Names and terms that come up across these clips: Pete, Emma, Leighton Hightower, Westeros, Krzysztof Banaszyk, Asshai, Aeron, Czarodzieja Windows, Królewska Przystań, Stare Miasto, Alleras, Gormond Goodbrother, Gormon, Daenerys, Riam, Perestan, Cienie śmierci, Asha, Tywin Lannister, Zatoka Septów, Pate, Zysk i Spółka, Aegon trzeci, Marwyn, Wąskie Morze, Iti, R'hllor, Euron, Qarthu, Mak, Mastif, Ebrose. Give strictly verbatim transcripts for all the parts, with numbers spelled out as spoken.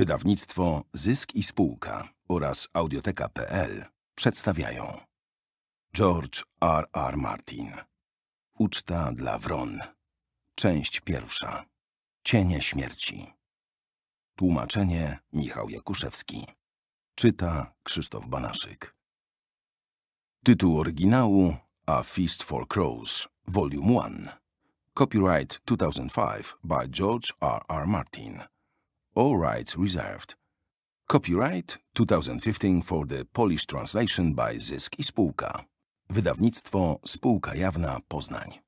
Wydawnictwo Zysk i Spółka oraz Audioteka kropka pe el przedstawiają George R. R. Martin. Uczta dla wron. Część pierwsza. Cienie śmierci. Tłumaczenie Michał Jakuszewski. Czyta Krzysztof Banaszyk. Tytuł oryginału A Feast for Crows, Volume one. Copyright two thousand five by George R. R. Martin. All rights reserved. Copyright two thousand fifteen for the Polish translation by Zysk i Spółka. Wydawnictwo Spółka Jawna Poznań.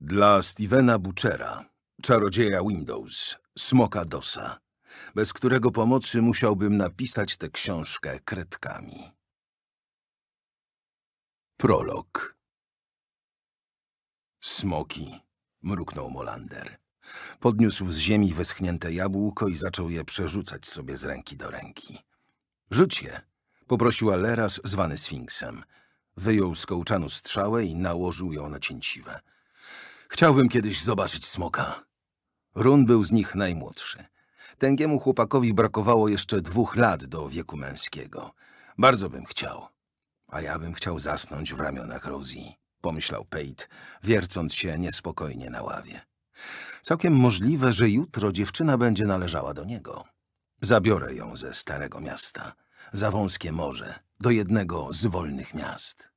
Dla Stevena Butchera, czarodzieja Windows, smoka Dosa, bez którego pomocy musiałbym napisać tę książkę kredkami. Prolog. Smoki, mruknął Mollander. Podniósł z ziemi wyschnięte jabłko i zaczął je przerzucać sobie z ręki do ręki. Rzuć je, poprosił Alleras, zwany Sfinksem. Wyjął z kołczanu strzałę i nałożył ją na cięciwę. Chciałbym kiedyś zobaczyć smoka. Ron był z nich najmłodszy. Tęgiemu chłopakowi brakowało jeszcze dwóch lat do wieku męskiego. Bardzo bym chciał. A ja bym chciał zasnąć w ramionach Rosey, pomyślał Pate, wiercąc się niespokojnie na ławie. Całkiem możliwe, że jutro dziewczyna będzie należała do niego. Zabiorę ją ze Starego Miasta, za wąskie morze, do jednego z wolnych miast.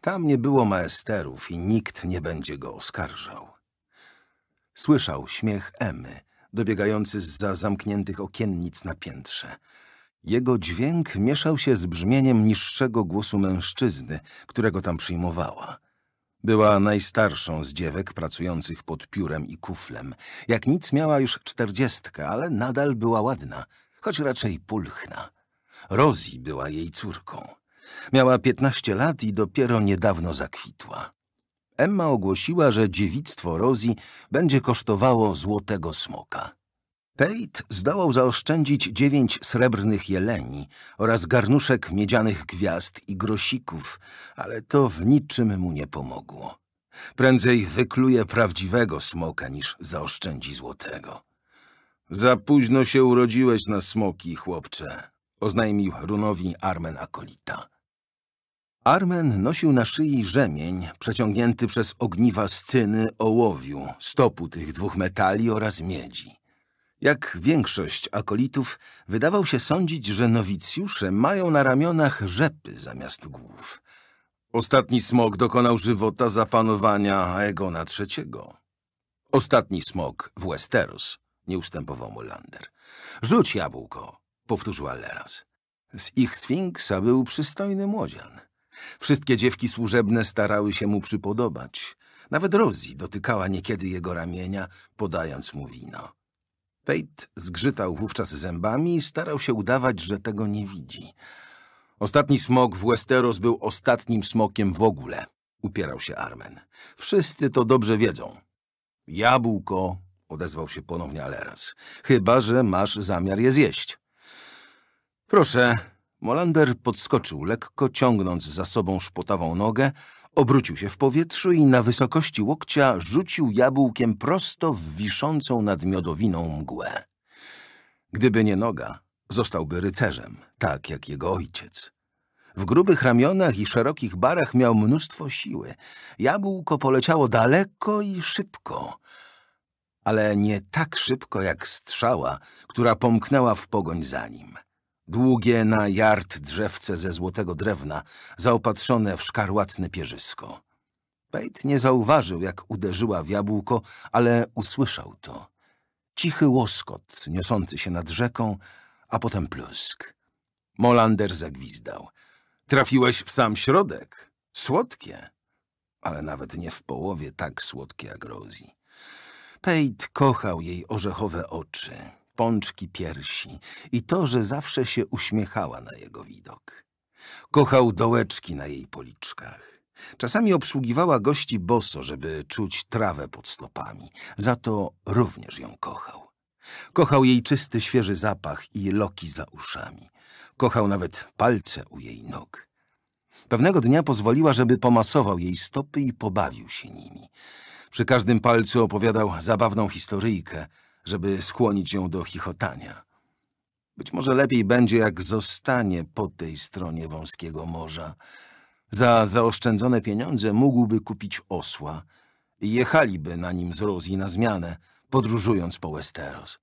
Tam nie było maesterów i nikt nie będzie go oskarżał. Słyszał śmiech Emmy, dobiegający zza zamkniętych okiennic na piętrze. Jego dźwięk mieszał się z brzmieniem niższego głosu mężczyzny, którego tam przyjmowała. Była najstarszą z dziewek pracujących pod piórem i kuflem. Jak nic miała już czterdziestkę, ale nadal była ładna, choć raczej pulchna. Rosey była jej córką. Miała piętnaście lat i dopiero niedawno zakwitła. Emma ogłosiła, że dziewictwo Rosey będzie kosztowało złotego smoka. Pate zdołał zaoszczędzić dziewięć srebrnych jeleni oraz garnuszek miedzianych gwiazd i grosików, ale to w niczym mu nie pomogło. Prędzej wykluje prawdziwego smoka niż zaoszczędzi złotego. Za późno się urodziłeś na smoki, chłopcze, oznajmił Runowi Armen Akolita. Armen nosił na szyi rzemień przeciągnięty przez ogniwa scyny ołowiu, stopu tych dwóch metali oraz miedzi. Jak większość akolitów, wydawał się sądzić, że nowicjusze mają na ramionach rzepy zamiast głów. Ostatni smok dokonał żywota za panowania Aegona trzeciego. Ostatni smok w Westeros, nie ustępował Mollander. Rzuć jabłko, powtórzył Alleras. Z ich sfinksa był przystojny młodzian. Wszystkie dziewki służebne starały się mu przypodobać. Nawet Rosey dotykała niekiedy jego ramienia, podając mu wino. Pate zgrzytał wówczas zębami i starał się udawać, że tego nie widzi. Ostatni smok w Westeros był ostatnim smokiem w ogóle, upierał się Armen. Wszyscy to dobrze wiedzą. Jabłko, odezwał się ponownie Alleras, chyba że masz zamiar je zjeść. Proszę. Mollander podskoczył lekko, ciągnąc za sobą szpotawą nogę, obrócił się w powietrzu i na wysokości łokcia rzucił jabłkiem prosto w wiszącą nad miodowiną mgłę. Gdyby nie noga, zostałby rycerzem, tak jak jego ojciec. W grubych ramionach i szerokich barach miał mnóstwo siły. Jabłko poleciało daleko i szybko, ale nie tak szybko jak strzała, która pomknęła w pogoń za nim. Długie na jart drzewce ze złotego drewna, zaopatrzone w szkarłatne pierzysko. Pate nie zauważył, jak uderzyła w jabłko, ale usłyszał to. Cichy łoskot niosący się nad rzeką, a potem plusk. Mollander zagwizdał. Trafiłeś w sam środek. Słodkie, ale nawet nie w połowie tak słodkie jak Rosey. Pate kochał jej orzechowe oczy, pączki piersi i to, że zawsze się uśmiechała na jego widok. Kochał dołeczki na jej policzkach. Czasami obsługiwała gości boso, żeby czuć trawę pod stopami. Za to również ją kochał. Kochał jej czysty, świeży zapach i loki za uszami. Kochał nawet palce u jej nóg. Pewnego dnia pozwoliła, żeby pomasował jej stopy i pobawił się nimi. Przy każdym palcu opowiadał zabawną historyjkę, żeby skłonić ją do chichotania. Być może lepiej będzie, jak zostanie po tej stronie wąskiego morza. Za zaoszczędzone pieniądze mógłby kupić osła i jechaliby na nim z Rosji na zmianę, podróżując po Westeros.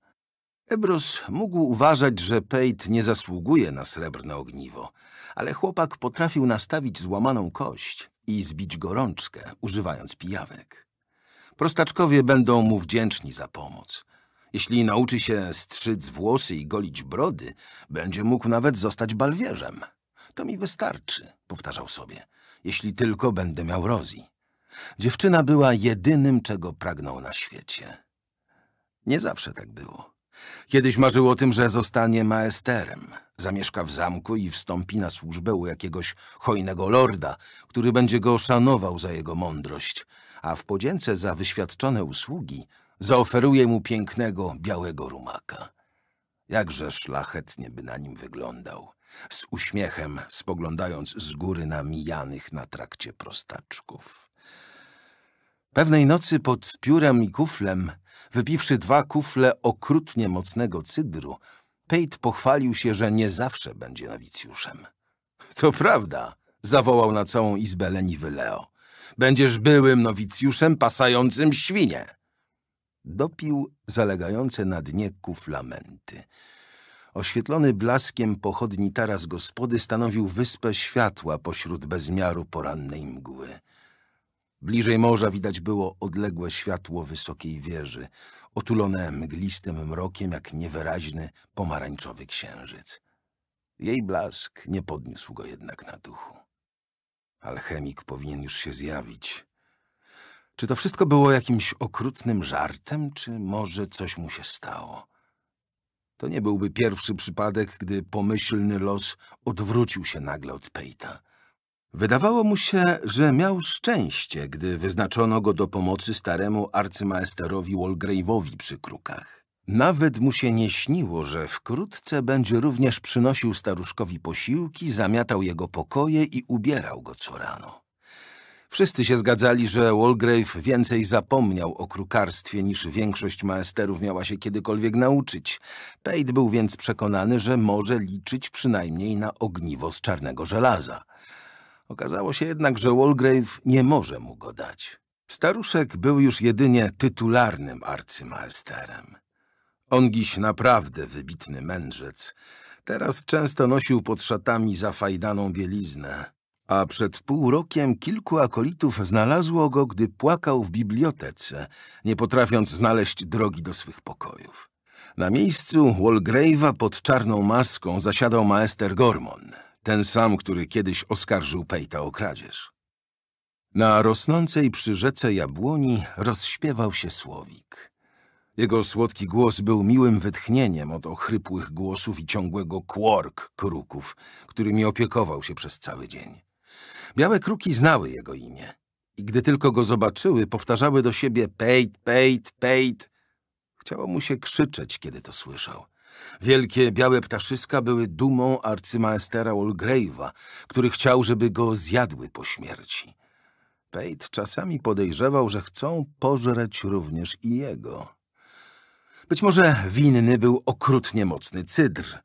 Ebrose mógł uważać, że Pate nie zasługuje na srebrne ogniwo, ale chłopak potrafił nastawić złamaną kość i zbić gorączkę, używając pijawek. Prostaczkowie będą mu wdzięczni za pomoc. Jeśli nauczy się strzyc włosy i golić brody, będzie mógł nawet zostać balwierzem. To mi wystarczy, powtarzał sobie, jeśli tylko będę miał Rosey. Dziewczyna była jedynym, czego pragnął na świecie. Nie zawsze tak było. Kiedyś marzył o tym, że zostanie maesterem. Zamieszka w zamku i wstąpi na służbę u jakiegoś hojnego lorda, który będzie go szanował za jego mądrość, a w podzięce za wyświadczone usługi zaoferuje mu pięknego, białego rumaka. Jakże szlachetnie by na nim wyglądał, z uśmiechem spoglądając z góry na mijanych na trakcie prostaczków. Pewnej nocy pod piórem i kuflem, wypiwszy dwa kufle okrutnie mocnego cydru, Pate pochwalił się, że nie zawsze będzie nowicjuszem. To prawda, zawołał na całą izbę leniwy Leo. Będziesz byłym nowicjuszem pasającym świnie. Dopił zalegające na dnie kuflamenty. Oświetlony blaskiem pochodni taras gospody stanowił wyspę światła pośród bezmiaru porannej mgły. Bliżej morza widać było odległe światło wysokiej wieży, otulone mglistym mrokiem jak niewyraźny pomarańczowy księżyc. Jej blask nie podniósł go jednak na duchu. Alchemik powinien już się zjawić. Czy to wszystko było jakimś okrutnym żartem, czy może coś mu się stało? To nie byłby pierwszy przypadek, gdy pomyślny los odwrócił się nagle od Pate'a. Wydawało mu się, że miał szczęście, gdy wyznaczono go do pomocy staremu arcymaesterowi Walgrave'owi przy krukach. Nawet mu się nie śniło, że wkrótce będzie również przynosił staruszkowi posiłki, zamiatał jego pokoje i ubierał go co rano. Wszyscy się zgadzali, że Walgrave więcej zapomniał o krukarstwie, niż większość maesterów miała się kiedykolwiek nauczyć. Pate był więc przekonany, że może liczyć przynajmniej na ogniwo z czarnego żelaza. Okazało się jednak, że Walgrave nie może mu go dać. Staruszek był już jedynie tytularnym arcymaesterem. Ongiś naprawdę wybitny mędrzec. Teraz często nosił pod szatami zafajdaną bieliznę, a przed pół rokiem kilku akolitów znalazło go, gdy płakał w bibliotece, nie potrafiąc znaleźć drogi do swych pokojów. Na miejscu Walgrave'a pod czarną maską zasiadał maester Gormon, ten sam, który kiedyś oskarżył Pate'a o kradzież. Na rosnącej przy rzece jabłoni rozśpiewał się słowik. Jego słodki głos był miłym wytchnieniem od ochrypłych głosów i ciągłego kwork kruków, którymi opiekował się przez cały dzień. Białe kruki znały jego imię i gdy tylko go zobaczyły, powtarzały do siebie Pate, Pate, Pate. Chciało mu się krzyczeć, kiedy to słyszał. Wielkie białe ptaszyska były dumą arcymaestera Walgrave'a, który chciał, żeby go zjadły po śmierci. Pate czasami podejrzewał, że chcą pożreć również i jego. Być może winny był okrutnie mocny cydr.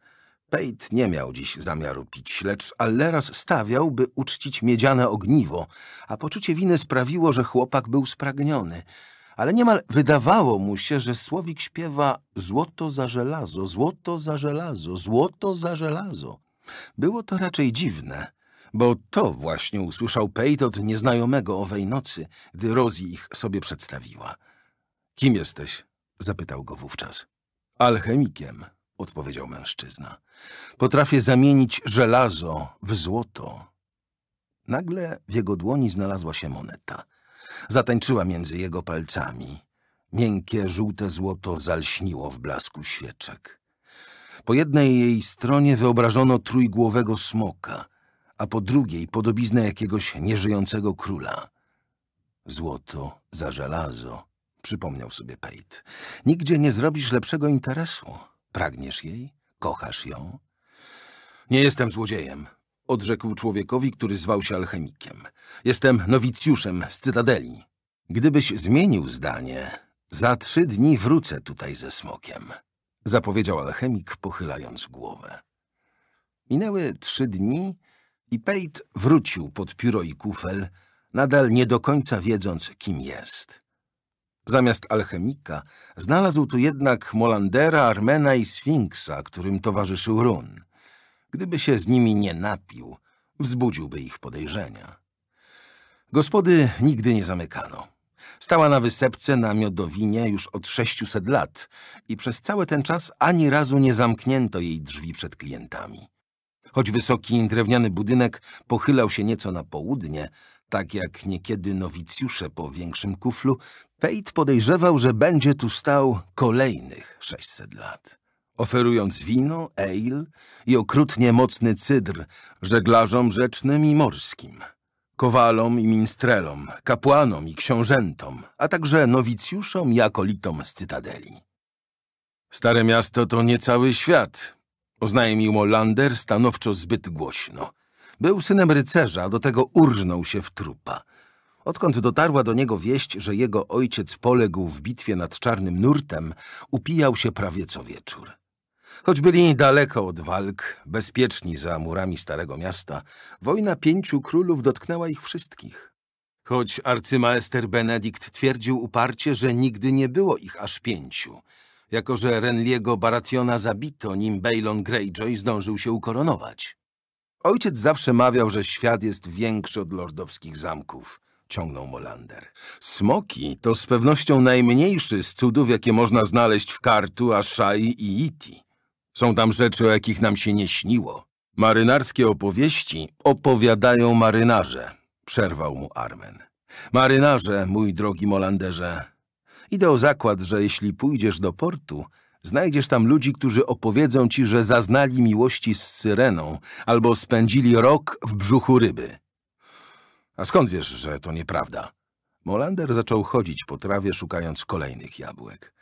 Pate nie miał dziś zamiaru pić, lecz Alleras stawiał, by uczcić miedziane ogniwo, a poczucie winy sprawiło, że chłopak był spragniony. Ale niemal wydawało mu się, że słowik śpiewa złoto za żelazo, złoto za żelazo, złoto za żelazo. Było to raczej dziwne, bo to właśnie usłyszał Pate od nieznajomego owej nocy, gdy Rosey ich sobie przedstawiła. Kim jesteś? Zapytał go wówczas. Alchemikiem, odpowiedział mężczyzna. Potrafię zamienić żelazo w złoto. Nagle w jego dłoni znalazła się moneta. Zatańczyła między jego palcami. Miękkie, żółte złoto zalśniło w blasku świeczek. Po jednej jej stronie wyobrażono trójgłowego smoka, a po drugiej podobiznę jakiegoś nieżyjącego króla. Złoto za żelazo, przypomniał sobie Pate. Nigdzie nie zrobisz lepszego interesu. Pragniesz jej? Kochasz ją? Nie jestem złodziejem, odrzekł człowiekowi, który zwał się alchemikiem. Jestem nowicjuszem z Cytadeli. Gdybyś zmienił zdanie, Za trzy dni wrócę tutaj ze smokiem, zapowiedział alchemik, pochylając głowę. Minęły trzy dni i Pate wrócił pod pióro i kufel, nadal nie do końca wiedząc, kim jest. Zamiast alchemika znalazł tu jednak Mollandera, Armena i Sfinksa, którym towarzyszył Run. Gdyby się z nimi nie napił, wzbudziłby ich podejrzenia. Gospody nigdy nie zamykano. Stała na wysepce na Miodowinie już od sześciuset lat i przez cały ten czas ani razu nie zamknięto jej drzwi przed klientami. Choć wysoki drewniany budynek pochylał się nieco na południe, tak jak niekiedy nowicjusze po większym kuflu, Pate podejrzewał, że będzie tu stał kolejnych sześćset lat, oferując wino, ale i okrutnie mocny cydr żeglarzom rzecznym i morskim, kowalom i minstrelom, kapłanom i książętom, a także nowicjuszom i akolitom z Cytadeli. Stare miasto to nie cały świat, oznajmił Mollander stanowczo zbyt głośno. Był synem rycerza, do tego urżnął się w trupa. Odkąd dotarła do niego wieść, że jego ojciec poległ w bitwie nad Czarnym Nurtem, upijał się prawie co wieczór. Choć byli daleko od walk, bezpieczni za murami Starego Miasta, wojna pięciu królów dotknęła ich wszystkich. Choć arcymaester Benedikt twierdził uparcie, że nigdy nie było ich aż pięciu, jako że Renliego Barationa zabito, nim Balon Greyjoy zdążył się ukoronować. Ojciec zawsze mawiał, że świat jest większy od lordowskich zamków, ciągnął Mollander. Smoki to z pewnością najmniejszy z cudów, jakie można znaleźć w Qarthu, Asshai i Iti. Są tam rzeczy, o jakich nam się nie śniło. Marynarskie opowieści opowiadają marynarze, przerwał mu Armen. Marynarze, mój drogi Mollanderze, idę o zakład, że jeśli pójdziesz do portu, znajdziesz tam ludzi, którzy opowiedzą ci, że zaznali miłości z Syreną albo spędzili rok w brzuchu ryby. A skąd wiesz, że to nieprawda? Mollander zaczął chodzić po trawie, szukając kolejnych jabłek.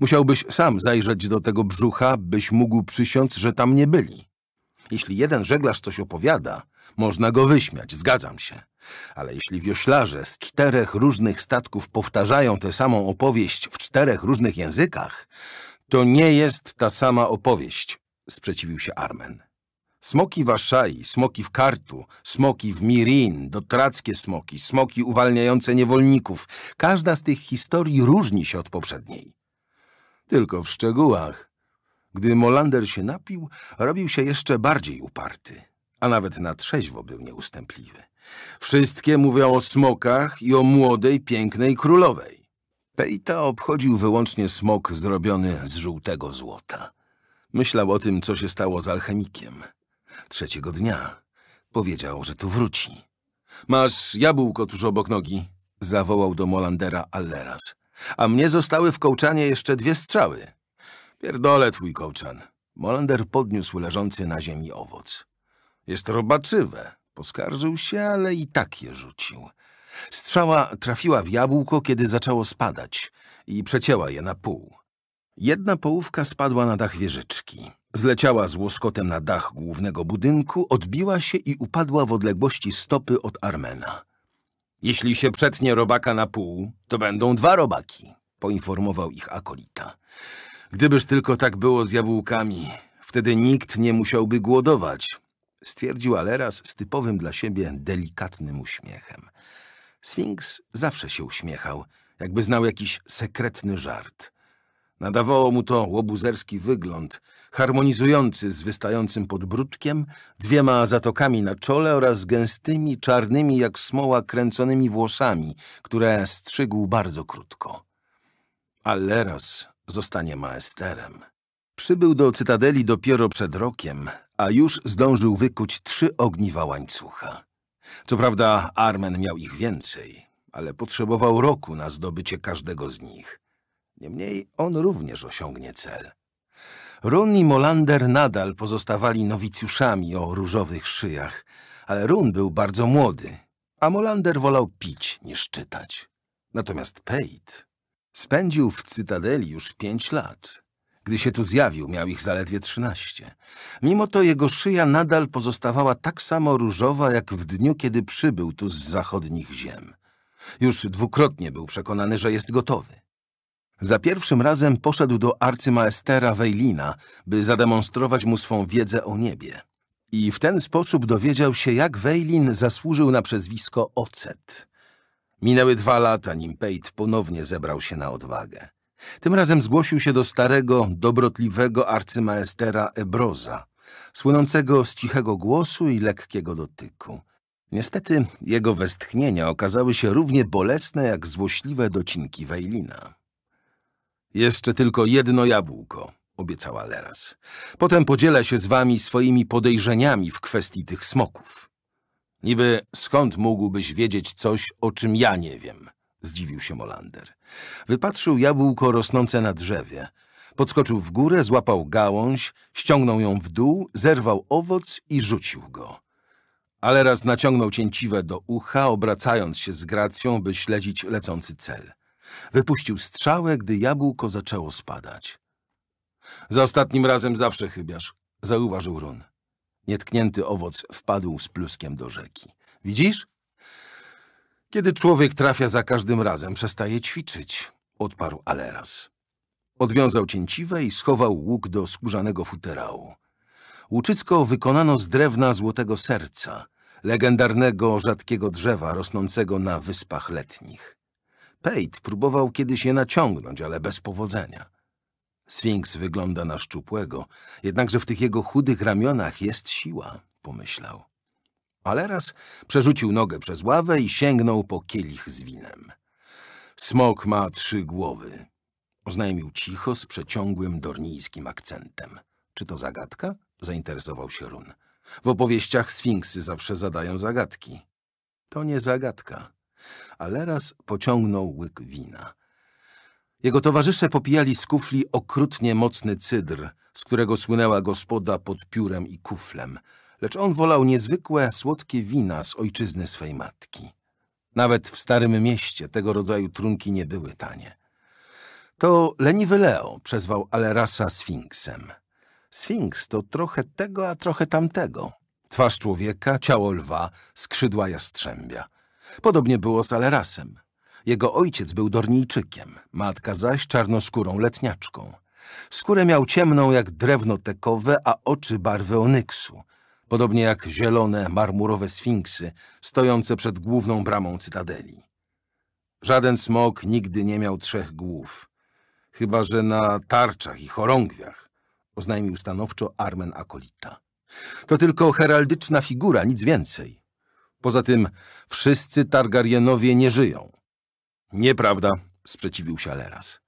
Musiałbyś sam zajrzeć do tego brzucha, byś mógł przysiąc, że tam nie byli. Jeśli jeden żeglarz coś opowiada, można go wyśmiać, zgadzam się. Ale jeśli wioślarze z czterech różnych statków powtarzają tę samą opowieść w czterech różnych językach, to nie jest ta sama opowieść, sprzeciwił się Armen. Smoki w Asshai, smoki w Qarthu, smoki w Mirin, dotrackie smoki, smoki uwalniające niewolników. Każda z tych historii różni się od poprzedniej. Tylko w szczegółach. Gdy Mollander się napił, robił się jeszcze bardziej uparty, a nawet na trzeźwo był nieustępliwy. Wszystkie mówią o smokach i o młodej, pięknej królowej. Peita obchodził wyłącznie smok zrobiony z żółtego złota. Myślał o tym, co się stało z alchemikiem. Trzeciego dnia powiedział, że tu wróci. Masz jabłko tuż obok nogi, zawołał do Mollandera Alleras. A mnie zostały w kołczanie jeszcze dwie strzały. Pierdolę twój kołczan. Mollander podniósł leżący na ziemi owoc. Jest robaczywe. Poskarżył się, ale i tak je rzucił. Strzała trafiła w jabłko, kiedy zaczęło spadać i przecięła je na pół. Jedna połówka spadła na dach wieżyczki. Zleciała z łoskotem na dach głównego budynku, odbiła się i upadła w odległości stopy od Armena. Jeśli się przetnie robaka na pół, to będą dwa robaki, poinformował ich akolita. Gdybyż tylko tak było z jabłkami, wtedy nikt nie musiałby głodować, stwierdził Alleras z typowym dla siebie delikatnym uśmiechem. Sfinks zawsze się uśmiechał, jakby znał jakiś sekretny żart. Nadawało mu to łobuzerski wygląd, harmonizujący z wystającym podbródkiem, dwiema zatokami na czole oraz gęstymi, czarnymi jak smoła kręconymi włosami, które strzygł bardzo krótko. Alleras zostanie maesterem. Przybył do Cytadeli dopiero przed rokiem, a już zdążył wykuć trzy ogniwa łańcucha. Co prawda Armen miał ich więcej, ale potrzebował roku na zdobycie każdego z nich. Niemniej on również osiągnie cel. Run i Mollander nadal pozostawali nowicjuszami o różowych szyjach, ale Run był bardzo młody, a Mollander wolał pić niż czytać. Natomiast Pate spędził w Cytadeli już pięć lat. Gdy się tu zjawił, miał ich zaledwie trzynaście. Mimo to jego szyja nadal pozostawała tak samo różowa, jak w dniu, kiedy przybył tu z zachodnich ziem. Już dwukrotnie był przekonany, że jest gotowy. Za pierwszym razem poszedł do arcymaestera Wejlina, by zademonstrować mu swą wiedzę o niebie. I w ten sposób dowiedział się, jak Wejlin zasłużył na przezwisko Ocet. Minęły dwa lata, nim Pate ponownie zebrał się na odwagę. Tym razem zgłosił się do starego, dobrotliwego arcymaestera Ebrosa, słynącego z cichego głosu i lekkiego dotyku. Niestety jego westchnienia okazały się równie bolesne jak złośliwe docinki Wejlina. Jeszcze tylko jedno jabłko, obiecała Leraz. Potem podzielę się z wami swoimi podejrzeniami w kwestii tych smoków. Niby skąd mógłbyś wiedzieć coś, o czym ja nie wiem? Zdziwił się Mollander. Wypatrzył jabłko rosnące na drzewie. Podskoczył w górę, złapał gałąź, ściągnął ją w dół, zerwał owoc i rzucił go. Alleras naciągnął cięciwę do ucha, obracając się z gracją, by śledzić lecący cel. Wypuścił strzałę, gdy jabłko zaczęło spadać. Za ostatnim razem zawsze chybiasz, zauważył Ron. Nietknięty owoc wpadł z pluskiem do rzeki. Widzisz? Kiedy człowiek trafia za każdym razem, przestaje ćwiczyć, odparł Alleras. Odwiązał cięciwę i schował łuk do skórzanego futerału. Łuczysko wykonano z drewna złotego serca, legendarnego, rzadkiego drzewa rosnącego na Wyspach Letnich. Pate próbował kiedyś je naciągnąć, ale bez powodzenia. Sfinks wygląda na szczupłego, jednakże w tych jego chudych ramionach jest siła, pomyślał. Alleras przerzucił nogę przez ławę i sięgnął po kielich z winem. Smok ma trzy głowy, oznajmił cicho z przeciągłym dornijskim akcentem. Czy to zagadka? Zainteresował się Run. W opowieściach sfinksy zawsze zadają zagadki. To nie zagadka. Alleras pociągnął łyk wina. Jego towarzysze popijali z kufli okrutnie mocny cydr, z którego słynęła gospoda pod piórem i kuflem, lecz on wolał niezwykłe, słodkie wina z ojczyzny swej matki. Nawet w Starym Mieście tego rodzaju trunki nie były tanie. To leniwy Leo przezwał Allerasa sfinksem. Sfinks to trochę tego, a trochę tamtego. Twarz człowieka, ciało lwa, skrzydła jastrzębia. Podobnie było z Allerasem. Jego ojciec był Dornijczykiem, matka zaś czarnoskórą letniaczką. Skórę miał ciemną jak drewno tekowe, a oczy barwy onyksu, podobnie jak zielone, marmurowe sfinksy stojące przed główną bramą Cytadeli. Żaden smok nigdy nie miał trzech głów, chyba że na tarczach i chorągwiach, oznajmił stanowczo Armen Akolita. To tylko heraldyczna figura, nic więcej. Poza tym wszyscy Targaryenowie nie żyją. Nieprawda, sprzeciwił się Alleras.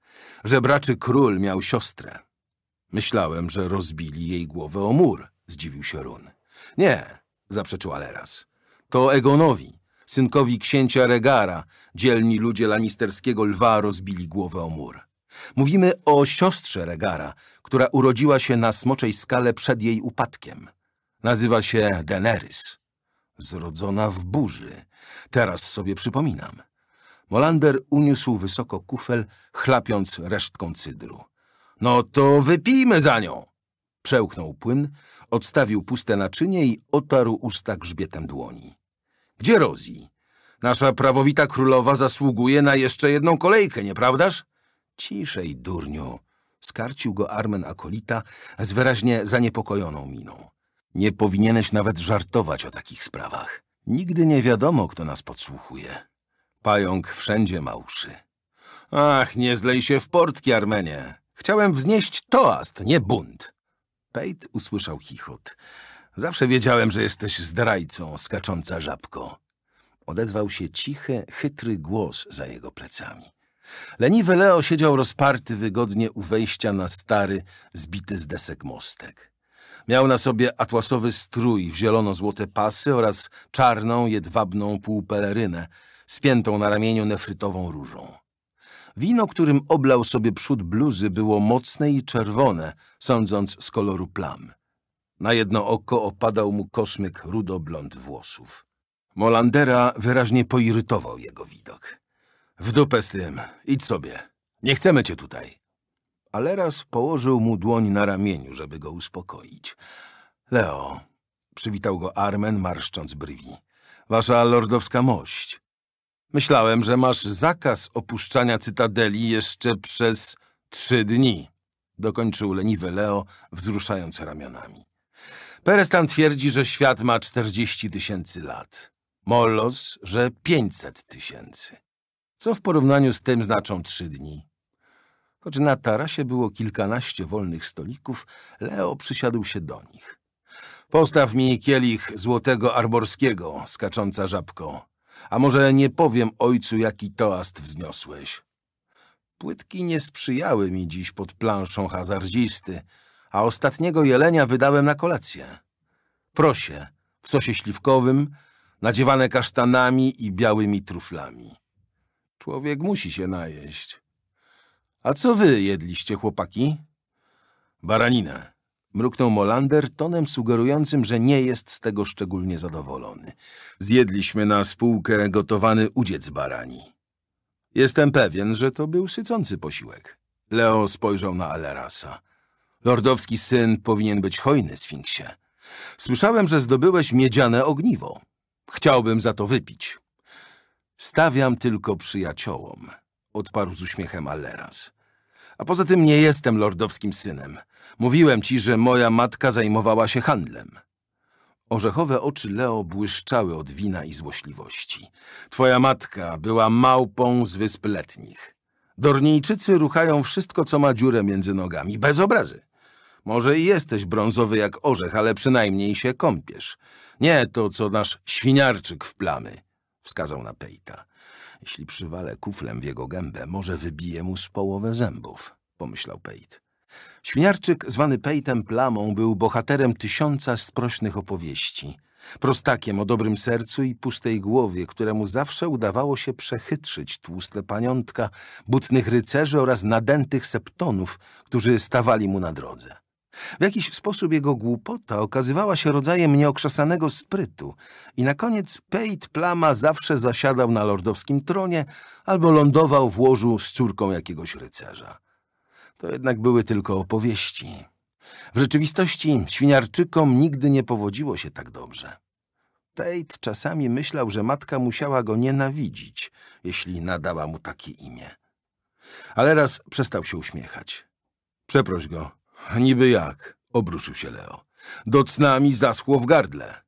Żebraczy król miał siostrę. Myślałem, że rozbili jej głowę o mur, zdziwił się Run. Nie, zaprzeczył Alleras. To Egonowi, synkowi księcia Regara, dzielni ludzie lannisterskiego lwa rozbili głowę o mur. Mówimy o siostrze Regara, która urodziła się na Smoczej Skale przed jej upadkiem. Nazywa się Daenerys. Zrodzona w burzy. Teraz sobie przypominam. Mollander uniósł wysoko kufel, chlapiąc resztką cydru. No to wypijmy za nią! Przełknął płyn, odstawił puste naczynie i otarł usta grzbietem dłoni. Gdzie Rosey? Nasza prawowita królowa zasługuje na jeszcze jedną kolejkę, nieprawdaż? Ciszej, durniu! Skarcił go Armen Akolita z wyraźnie zaniepokojoną miną. Nie powinieneś nawet żartować o takich sprawach. Nigdy nie wiadomo, kto nas podsłuchuje. Pająk wszędzie ma uszy. Ach, nie zlej się w portki, Armenie. Chciałem wznieść toast, nie bunt. Pate usłyszał chichot. Zawsze wiedziałem, że jesteś zdrajcą, skacząca żabko. Odezwał się cichy, chytry głos za jego plecami. Leniwy Leo siedział rozparty wygodnie u wejścia na stary, zbity z desek mostek. Miał na sobie atłasowy strój w zielono-złote pasy oraz czarną, jedwabną półpelerynę, spiętą na ramieniu nefrytową różą. Wino, którym oblał sobie przód bluzy, było mocne i czerwone, sądząc z koloru plam. Na jedno oko opadał mu kosmyk rudo-blond włosów. Mollandera wyraźnie poirytował jego widok. W dupę z tym, idź sobie. Nie chcemy cię tutaj. Alleras położył mu dłoń na ramieniu, żeby go uspokoić. Leo, przywitał go Armen, marszcząc brwi. Wasza lordowska mość. Myślałem, że masz zakaz opuszczania Cytadeli jeszcze przez trzy dni. Dokończył leniwy Leo, wzruszając ramionami. Perestan twierdzi, że świat ma czterdzieści tysięcy lat. Mollos, że pięćset tysięcy. Co w porównaniu z tym znaczą trzy dni. Choć na tarasie było kilkanaście wolnych stolików, Leo przysiadł się do nich. Postaw mi kielich złotego arborskiego, skacząca żabko. A może nie powiem ojcu, jaki toast wzniosłeś. Płytki nie sprzyjały mi dziś pod planszą hazardzisty, a ostatniego jelenia wydałem na kolację. Prosie, w sosie śliwkowym, nadziewane kasztanami i białymi truflami. Człowiek musi się najeść. A co wy jedliście, chłopaki? Baraninę. Mruknął Mollander tonem sugerującym, że nie jest z tego szczególnie zadowolony. Zjedliśmy na spółkę gotowany udziec barani. Jestem pewien, że to był sycący posiłek. Leo spojrzał na Allerasa. Lordowski syn powinien być hojny, Sfinksie. Słyszałem, że zdobyłeś miedziane ogniwo. Chciałbym za to wypić. Stawiam tylko przyjaciołom, odparł z uśmiechem Alleras. A poza tym nie jestem lordowskim synem. Mówiłem ci, że moja matka zajmowała się handlem. Orzechowe oczy Leo błyszczały od wina i złośliwości. Twoja matka była małpą z Wysp Letnich. Dornijczycy ruchają wszystko, co ma dziurę między nogami, bez obrazy. Może i jesteś brązowy jak orzech, ale przynajmniej się kąpiesz. Nie to, co nasz świniarczyk w plamy. Wskazał na Pejta. Jeśli przywalę kuflem w jego gębę, może wybije mu z połowę zębów, pomyślał Pate. Świniarczyk, zwany Pejtem Plamą, był bohaterem tysiąca sprośnych opowieści. Prostakiem o dobrym sercu i pustej głowie, któremu zawsze udawało się przechytrzyć tłuste paniątka, butnych rycerzy oraz nadętych septonów, którzy stawali mu na drodze. W jakiś sposób jego głupota okazywała się rodzajem nieokrzesanego sprytu i na koniec Pate Plama zawsze zasiadał na lordowskim tronie albo lądował w łożu z córką jakiegoś rycerza. To jednak były tylko opowieści. W rzeczywistości świniarczykom nigdy nie powodziło się tak dobrze. Pate czasami myślał, że matka musiała go nienawidzić, jeśli nadała mu takie imię. Ale raz przestał się uśmiechać. Przeproś go. Niby jak, obruszył się Leo. Do cna mi zaschło w gardle.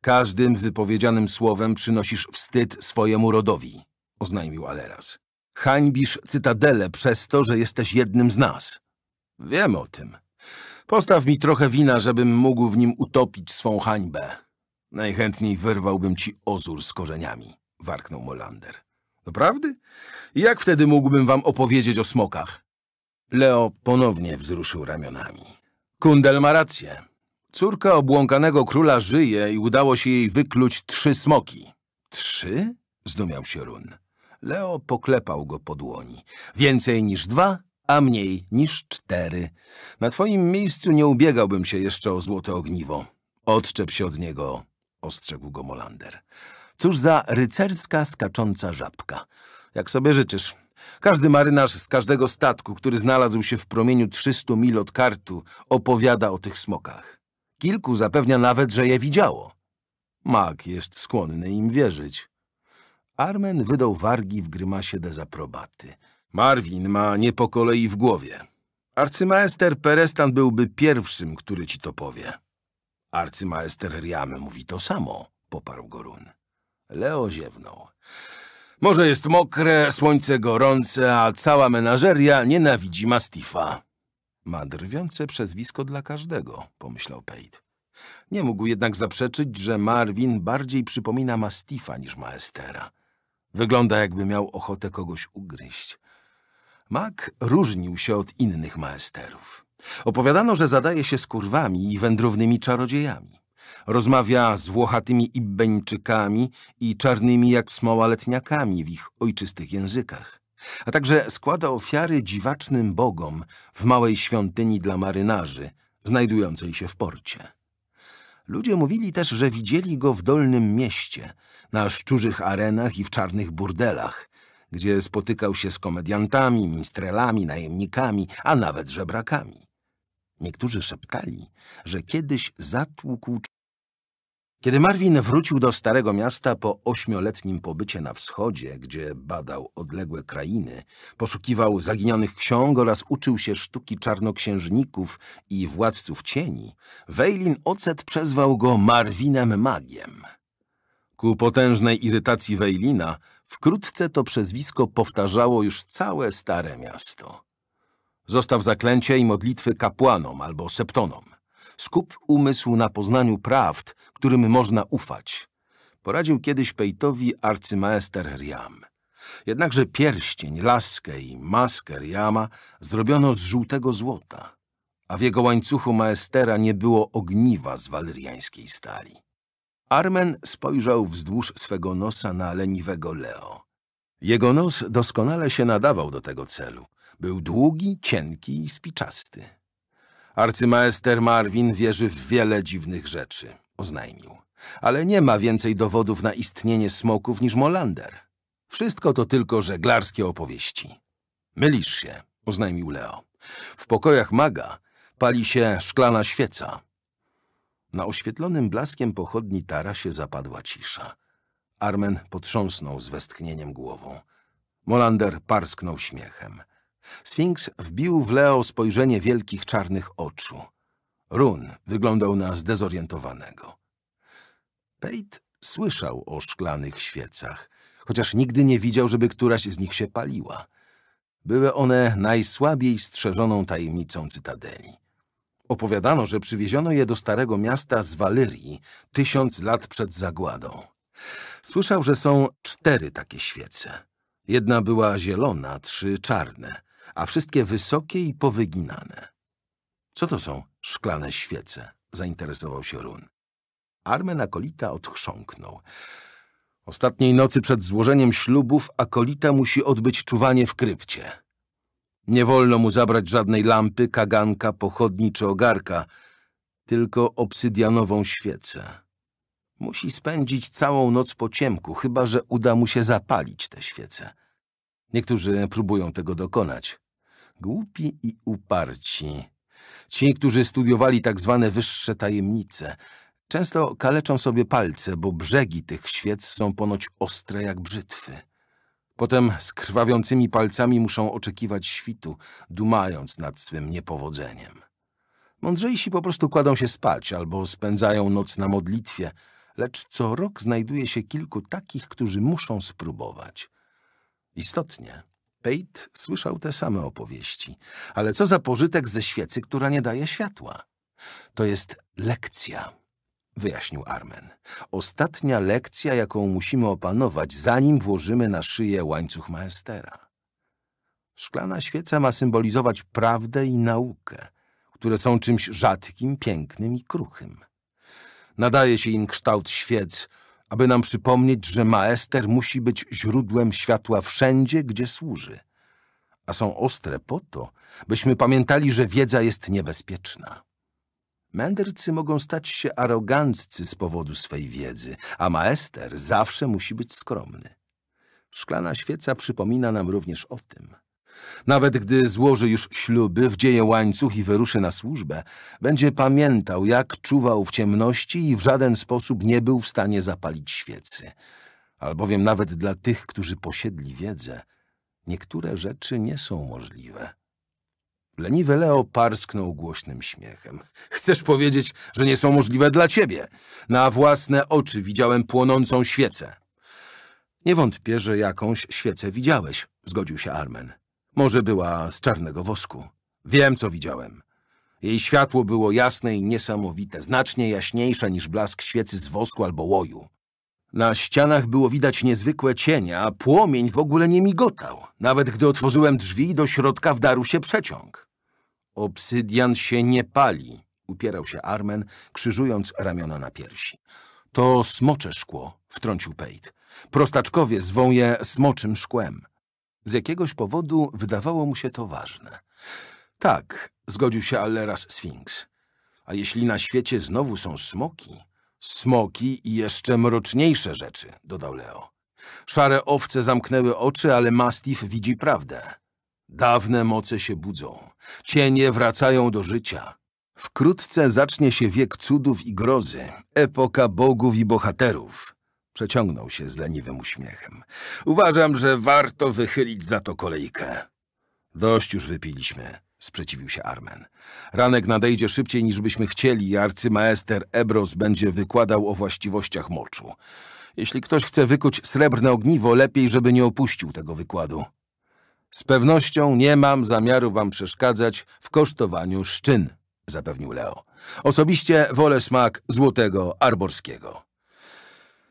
Każdym wypowiedzianym słowem przynosisz wstyd swojemu rodowi, oznajmił Alleras. Hańbisz Cytadelę przez to, że jesteś jednym z nas. Wiem o tym. Postaw mi trochę wina, żebym mógł w nim utopić swą hańbę. Najchętniej wyrwałbym ci ozór z korzeniami, warknął Mollander. Doprawdy? Jak wtedy mógłbym wam opowiedzieć o smokach? Leo ponownie wzruszył ramionami. Kundel ma rację. Córka obłąkanego króla żyje i udało się jej wykluć trzy smoki. Trzy? Zdumiał się Run. Leo poklepał go po dłoni. Więcej niż dwa, a mniej niż cztery. Na twoim miejscu nie ubiegałbym się jeszcze o złote ogniwo. Odczep się od niego, ostrzegł go Mollander. Cóż za rycerska skacząca żabka. Jak sobie życzysz. Każdy marynarz z każdego statku, który znalazł się w promieniu trzystu mil od Qarthu, opowiada o tych smokach. Kilku zapewnia nawet, że je widziało. Mag jest skłonny im wierzyć. Armen wydał wargi w grymasie dezaprobaty. Marwyn ma nie po kolei w głowie. Arcymaester Perestan byłby pierwszym, który ci to powie. Arcymaester Riam mówi to samo, poparł go Run. Leo ziewnął. Morze jest mokre, słońce gorące, a cała menażeria nienawidzi Mastifa. Ma drwiące przezwisko dla każdego, pomyślał Pate. Nie mógł jednak zaprzeczyć, że Marwyn bardziej przypomina Mastifa niż Maestera. Wygląda, jakby miał ochotę kogoś ugryźć. Mak różnił się od innych maesterów. Opowiadano, że zadaje się z kurwami i wędrownymi czarodziejami. Rozmawia z włochatymi Ibbeńczykami i czarnymi jak smoła letniakami w ich ojczystych językach, a także składa ofiary dziwacznym bogom w małej świątyni dla marynarzy, znajdującej się w porcie. Ludzie mówili też, że widzieli go w Dolnym Mieście, na szczurzych arenach i w czarnych burdelach, gdzie spotykał się z komediantami, minstrelami, najemnikami, a nawet żebrakami. Niektórzy szeptali, że kiedyś zatłukł Kiedy Marwyn wrócił do Starego Miasta po ośmioletnim pobycie na wschodzie, gdzie badał odległe krainy, poszukiwał zaginionych ksiąg oraz uczył się sztuki czarnoksiężników i władców cieni, Wejlin Ocet przezwał go Marwinem Magiem. Ku potężnej irytacji Wejlina wkrótce to przezwisko powtarzało już całe Stare Miasto. Zostaw zaklęcie i modlitwy kapłanom albo septonom. Skup umysł na poznaniu prawd, którym można ufać. Poradził kiedyś Peitowi arcymaester Riam. Jednakże pierścień, laskę i maskę Riama zrobiono z żółtego złota, a w jego łańcuchu maestera nie było ogniwa z walyriańskiej stali. Armen spojrzał wzdłuż swego nosa na leniwego Leo. Jego nos doskonale się nadawał do tego celu. Był długi, cienki i spiczasty. Arcymaester Marwyn wierzy w wiele dziwnych rzeczy, oznajmił, ale nie ma więcej dowodów na istnienie smoków niż Mollander. Wszystko to tylko żeglarskie opowieści. Mylisz się, oznajmił Leo. W pokojach maga pali się szklana świeca. Na oświetlonym blaskiem pochodni tarasie zapadła cisza. Armen potrząsnął z westchnieniem głową. Mollander parsknął śmiechem. Sfinks wbił w Leo spojrzenie wielkich czarnych oczu. Run wyglądał na zdezorientowanego. Pate słyszał o szklanych świecach, chociaż nigdy nie widział, żeby któraś z nich się paliła. Były one najsłabiej strzeżoną tajemnicą Cytadeli. Opowiadano, że przywieziono je do Starego Miasta z Walyrii tysiąc lat przed zagładą. Słyszał, że są cztery takie świece. Jedna była zielona, trzy czarne, a wszystkie wysokie i powyginane. Co to są szklane świece? Zainteresował się Run. Armen Akolita odchrząknął. Ostatniej nocy przed złożeniem ślubów Akolita musi odbyć czuwanie w krypcie. Nie wolno mu zabrać żadnej lampy, kaganka, pochodni czy ogarka, tylko obsydianową świecę. Musi spędzić całą noc po ciemku, chyba że uda mu się zapalić tę świecę. Niektórzy próbują tego dokonać. Głupi i uparci. Ci, którzy studiowali tak zwane wyższe tajemnice, często kaleczą sobie palce, bo brzegi tych świec są ponoć ostre jak brzytwy. Potem z krwawiącymi palcami muszą oczekiwać świtu, dumając nad swym niepowodzeniem. Mądrzejsi po prostu kładą się spać albo spędzają noc na modlitwie, lecz co rok znajduje się kilku takich, którzy muszą spróbować. Istotnie, Pate słyszał te same opowieści, ale co za pożytek ze świecy, która nie daje światła? To jest lekcja, wyjaśnił Armen. Ostatnia lekcja, jaką musimy opanować, zanim włożymy na szyję łańcuch maestera. Szklana świeca ma symbolizować prawdę i naukę, które są czymś rzadkim, pięknym i kruchym. Nadaje się im kształt świec, aby nam przypomnieć, że maester musi być źródłem światła wszędzie, gdzie służy. A są ostre po to, byśmy pamiętali, że wiedza jest niebezpieczna. Mędrcy mogą stać się aroganccy z powodu swej wiedzy, a maester zawsze musi być skromny. Szklana świeca przypomina nam również o tym. Nawet gdy złoży już śluby, wdzieje łańcuch i wyruszy na służbę, będzie pamiętał, jak czuwał w ciemności i w żaden sposób nie był w stanie zapalić świecy. Albowiem nawet dla tych, którzy posiedli wiedzę, niektóre rzeczy nie są możliwe. Leniwy Leo parsknął głośnym śmiechem. Chcesz powiedzieć, że nie są możliwe dla ciebie? Na własne oczy widziałem płonącą świecę. Nie wątpię, że jakąś świecę widziałeś, zgodził się Armen. Może była z czarnego wosku. Wiem, co widziałem. Jej światło było jasne i niesamowite, znacznie jaśniejsze niż blask świecy z wosku albo łoju. Na ścianach było widać niezwykłe cienie, a płomień w ogóle nie migotał. Nawet gdy otworzyłem drzwi, do środka wdarł się przeciąg. Obsydian się nie pali, upierał się Armen, krzyżując ramiona na piersi. To smocze szkło, wtrącił Pate. Prostaczkowie zwą je smoczym szkłem. Z jakiegoś powodu wydawało mu się to ważne. Tak, zgodził się Alleras Sfinks. A jeśli na świecie znowu są smoki, smoki i jeszcze mroczniejsze rzeczy, dodał Leo. Szare owce zamknęły oczy, ale Mastif widzi prawdę. Dawne moce się budzą, cienie wracają do życia. Wkrótce zacznie się wiek cudów i grozy, epoka bogów i bohaterów. Przeciągnął się z leniwym uśmiechem. Uważam, że warto wychylić za to kolejkę. Dość już wypiliśmy, sprzeciwił się Armen. Ranek nadejdzie szybciej niż byśmy chcieli i arcymaester Ebrose będzie wykładał o właściwościach moczu. Jeśli ktoś chce wykuć srebrne ogniwo, lepiej, żeby nie opuścił tego wykładu. Z pewnością nie mam zamiaru wam przeszkadzać w kosztowaniu szczyn, zapewnił Leo. Osobiście wolę smak złotego arborskiego.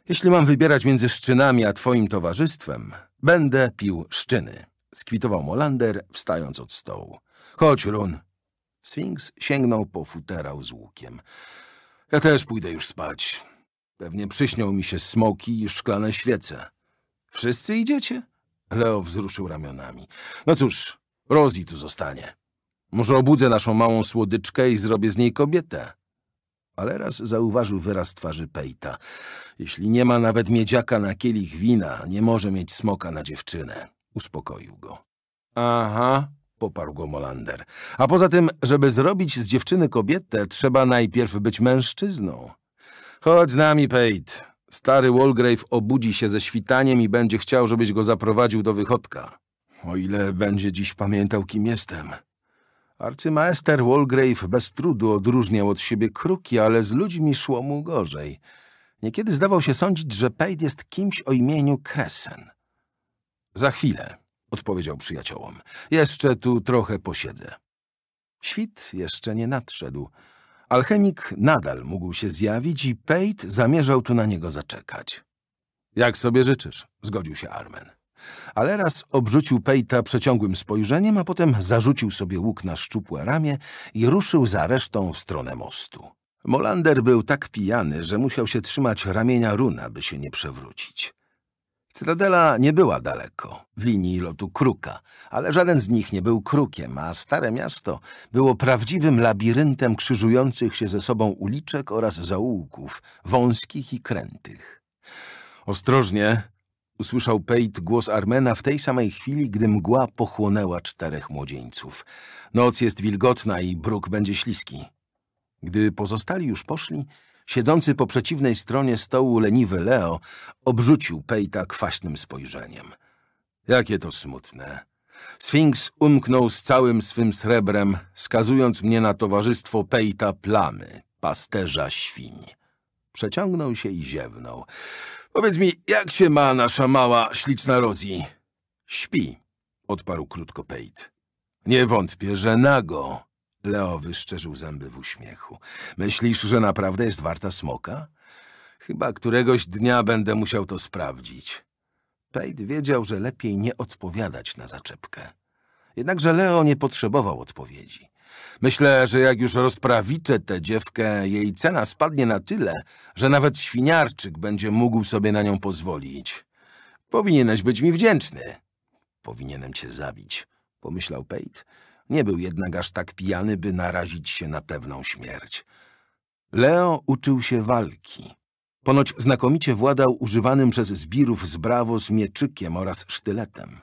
Jeśli mam wybierać między szczynami a twoim towarzystwem, będę pił szczyny, skwitował Mollander, wstając od stołu. Chodź, Run. Sfinks sięgnął po futerał z łukiem. Ja też pójdę już spać. Pewnie przyśnią mi się smoki i szklane świece. Wszyscy idziecie? Leo wzruszył ramionami. No cóż, Rosji tu zostanie. Może obudzę naszą małą słodyczkę i zrobię z niej kobietę. Alleras zauważył wyraz twarzy Pate'a. Jeśli nie ma nawet miedziaka na kielich wina, nie może mieć smoka na dziewczynę. Uspokoił go. Aha, poparł go Mollander. A poza tym, żeby zrobić z dziewczyny kobietę, trzeba najpierw być mężczyzną. Chodź z nami, Pate. Stary Walgrave obudzi się ze świtaniem i będzie chciał, żebyś go zaprowadził do wychodka. O ile będzie dziś pamiętał, kim jestem. Arcymaester Walgrave bez trudu odróżniał od siebie kruki, ale z ludźmi szło mu gorzej. Niekiedy zdawał się sądzić, że Pate jest kimś o imieniu Cresen. Za chwilę, odpowiedział przyjaciołom. Jeszcze tu trochę posiedzę. Świt jeszcze nie nadszedł. Alchemik nadal mógł się zjawić i Pate zamierzał tu na niego zaczekać. Jak sobie życzysz, zgodził się Armen. Alleras obrzucił Pate'a przeciągłym spojrzeniem, a potem zarzucił sobie łuk na szczupłe ramię i ruszył za resztą w stronę mostu. Mollander był tak pijany, że musiał się trzymać ramienia Runa, by się nie przewrócić. Cytadela nie była daleko, w linii lotu kruka, ale żaden z nich nie był krukiem, a Stare Miasto było prawdziwym labiryntem krzyżujących się ze sobą uliczek oraz zaułków, wąskich i krętych. Ostrożnie, usłyszał Pate głos Armena w tej samej chwili, gdy mgła pochłonęła czterech młodzieńców. Noc jest wilgotna i bruk będzie śliski. Gdy pozostali już poszli, siedzący po przeciwnej stronie stołu leniwy Leo obrzucił Pate'a kwaśnym spojrzeniem. Jakie to smutne. Sfinks umknął z całym swym srebrem, skazując mnie na towarzystwo Pate'a Plamy, pasterza świń. Przeciągnął się i ziewnął. Powiedz mi, jak się ma nasza mała, śliczna Rosji? Śpi, odparł krótko Pate. Nie wątpię, że nago. Leo wyszczerzył zęby w uśmiechu. Myślisz, że naprawdę jest warta smoka? Chyba któregoś dnia będę musiał to sprawdzić. Pate wiedział, że lepiej nie odpowiadać na zaczepkę. Jednakże Leo nie potrzebował odpowiedzi. Myślę, że jak już rozprawiczę tę dziewkę, jej cena spadnie na tyle, że nawet świniarczyk będzie mógł sobie na nią pozwolić. Powinieneś być mi wdzięczny. Powinienem cię zabić, pomyślał Pate. Nie był jednak aż tak pijany, by narazić się na pewną śmierć. Leo uczył się walki. Ponoć znakomicie władał używanym przez zbirów z Bravos mieczykiem oraz sztyletem.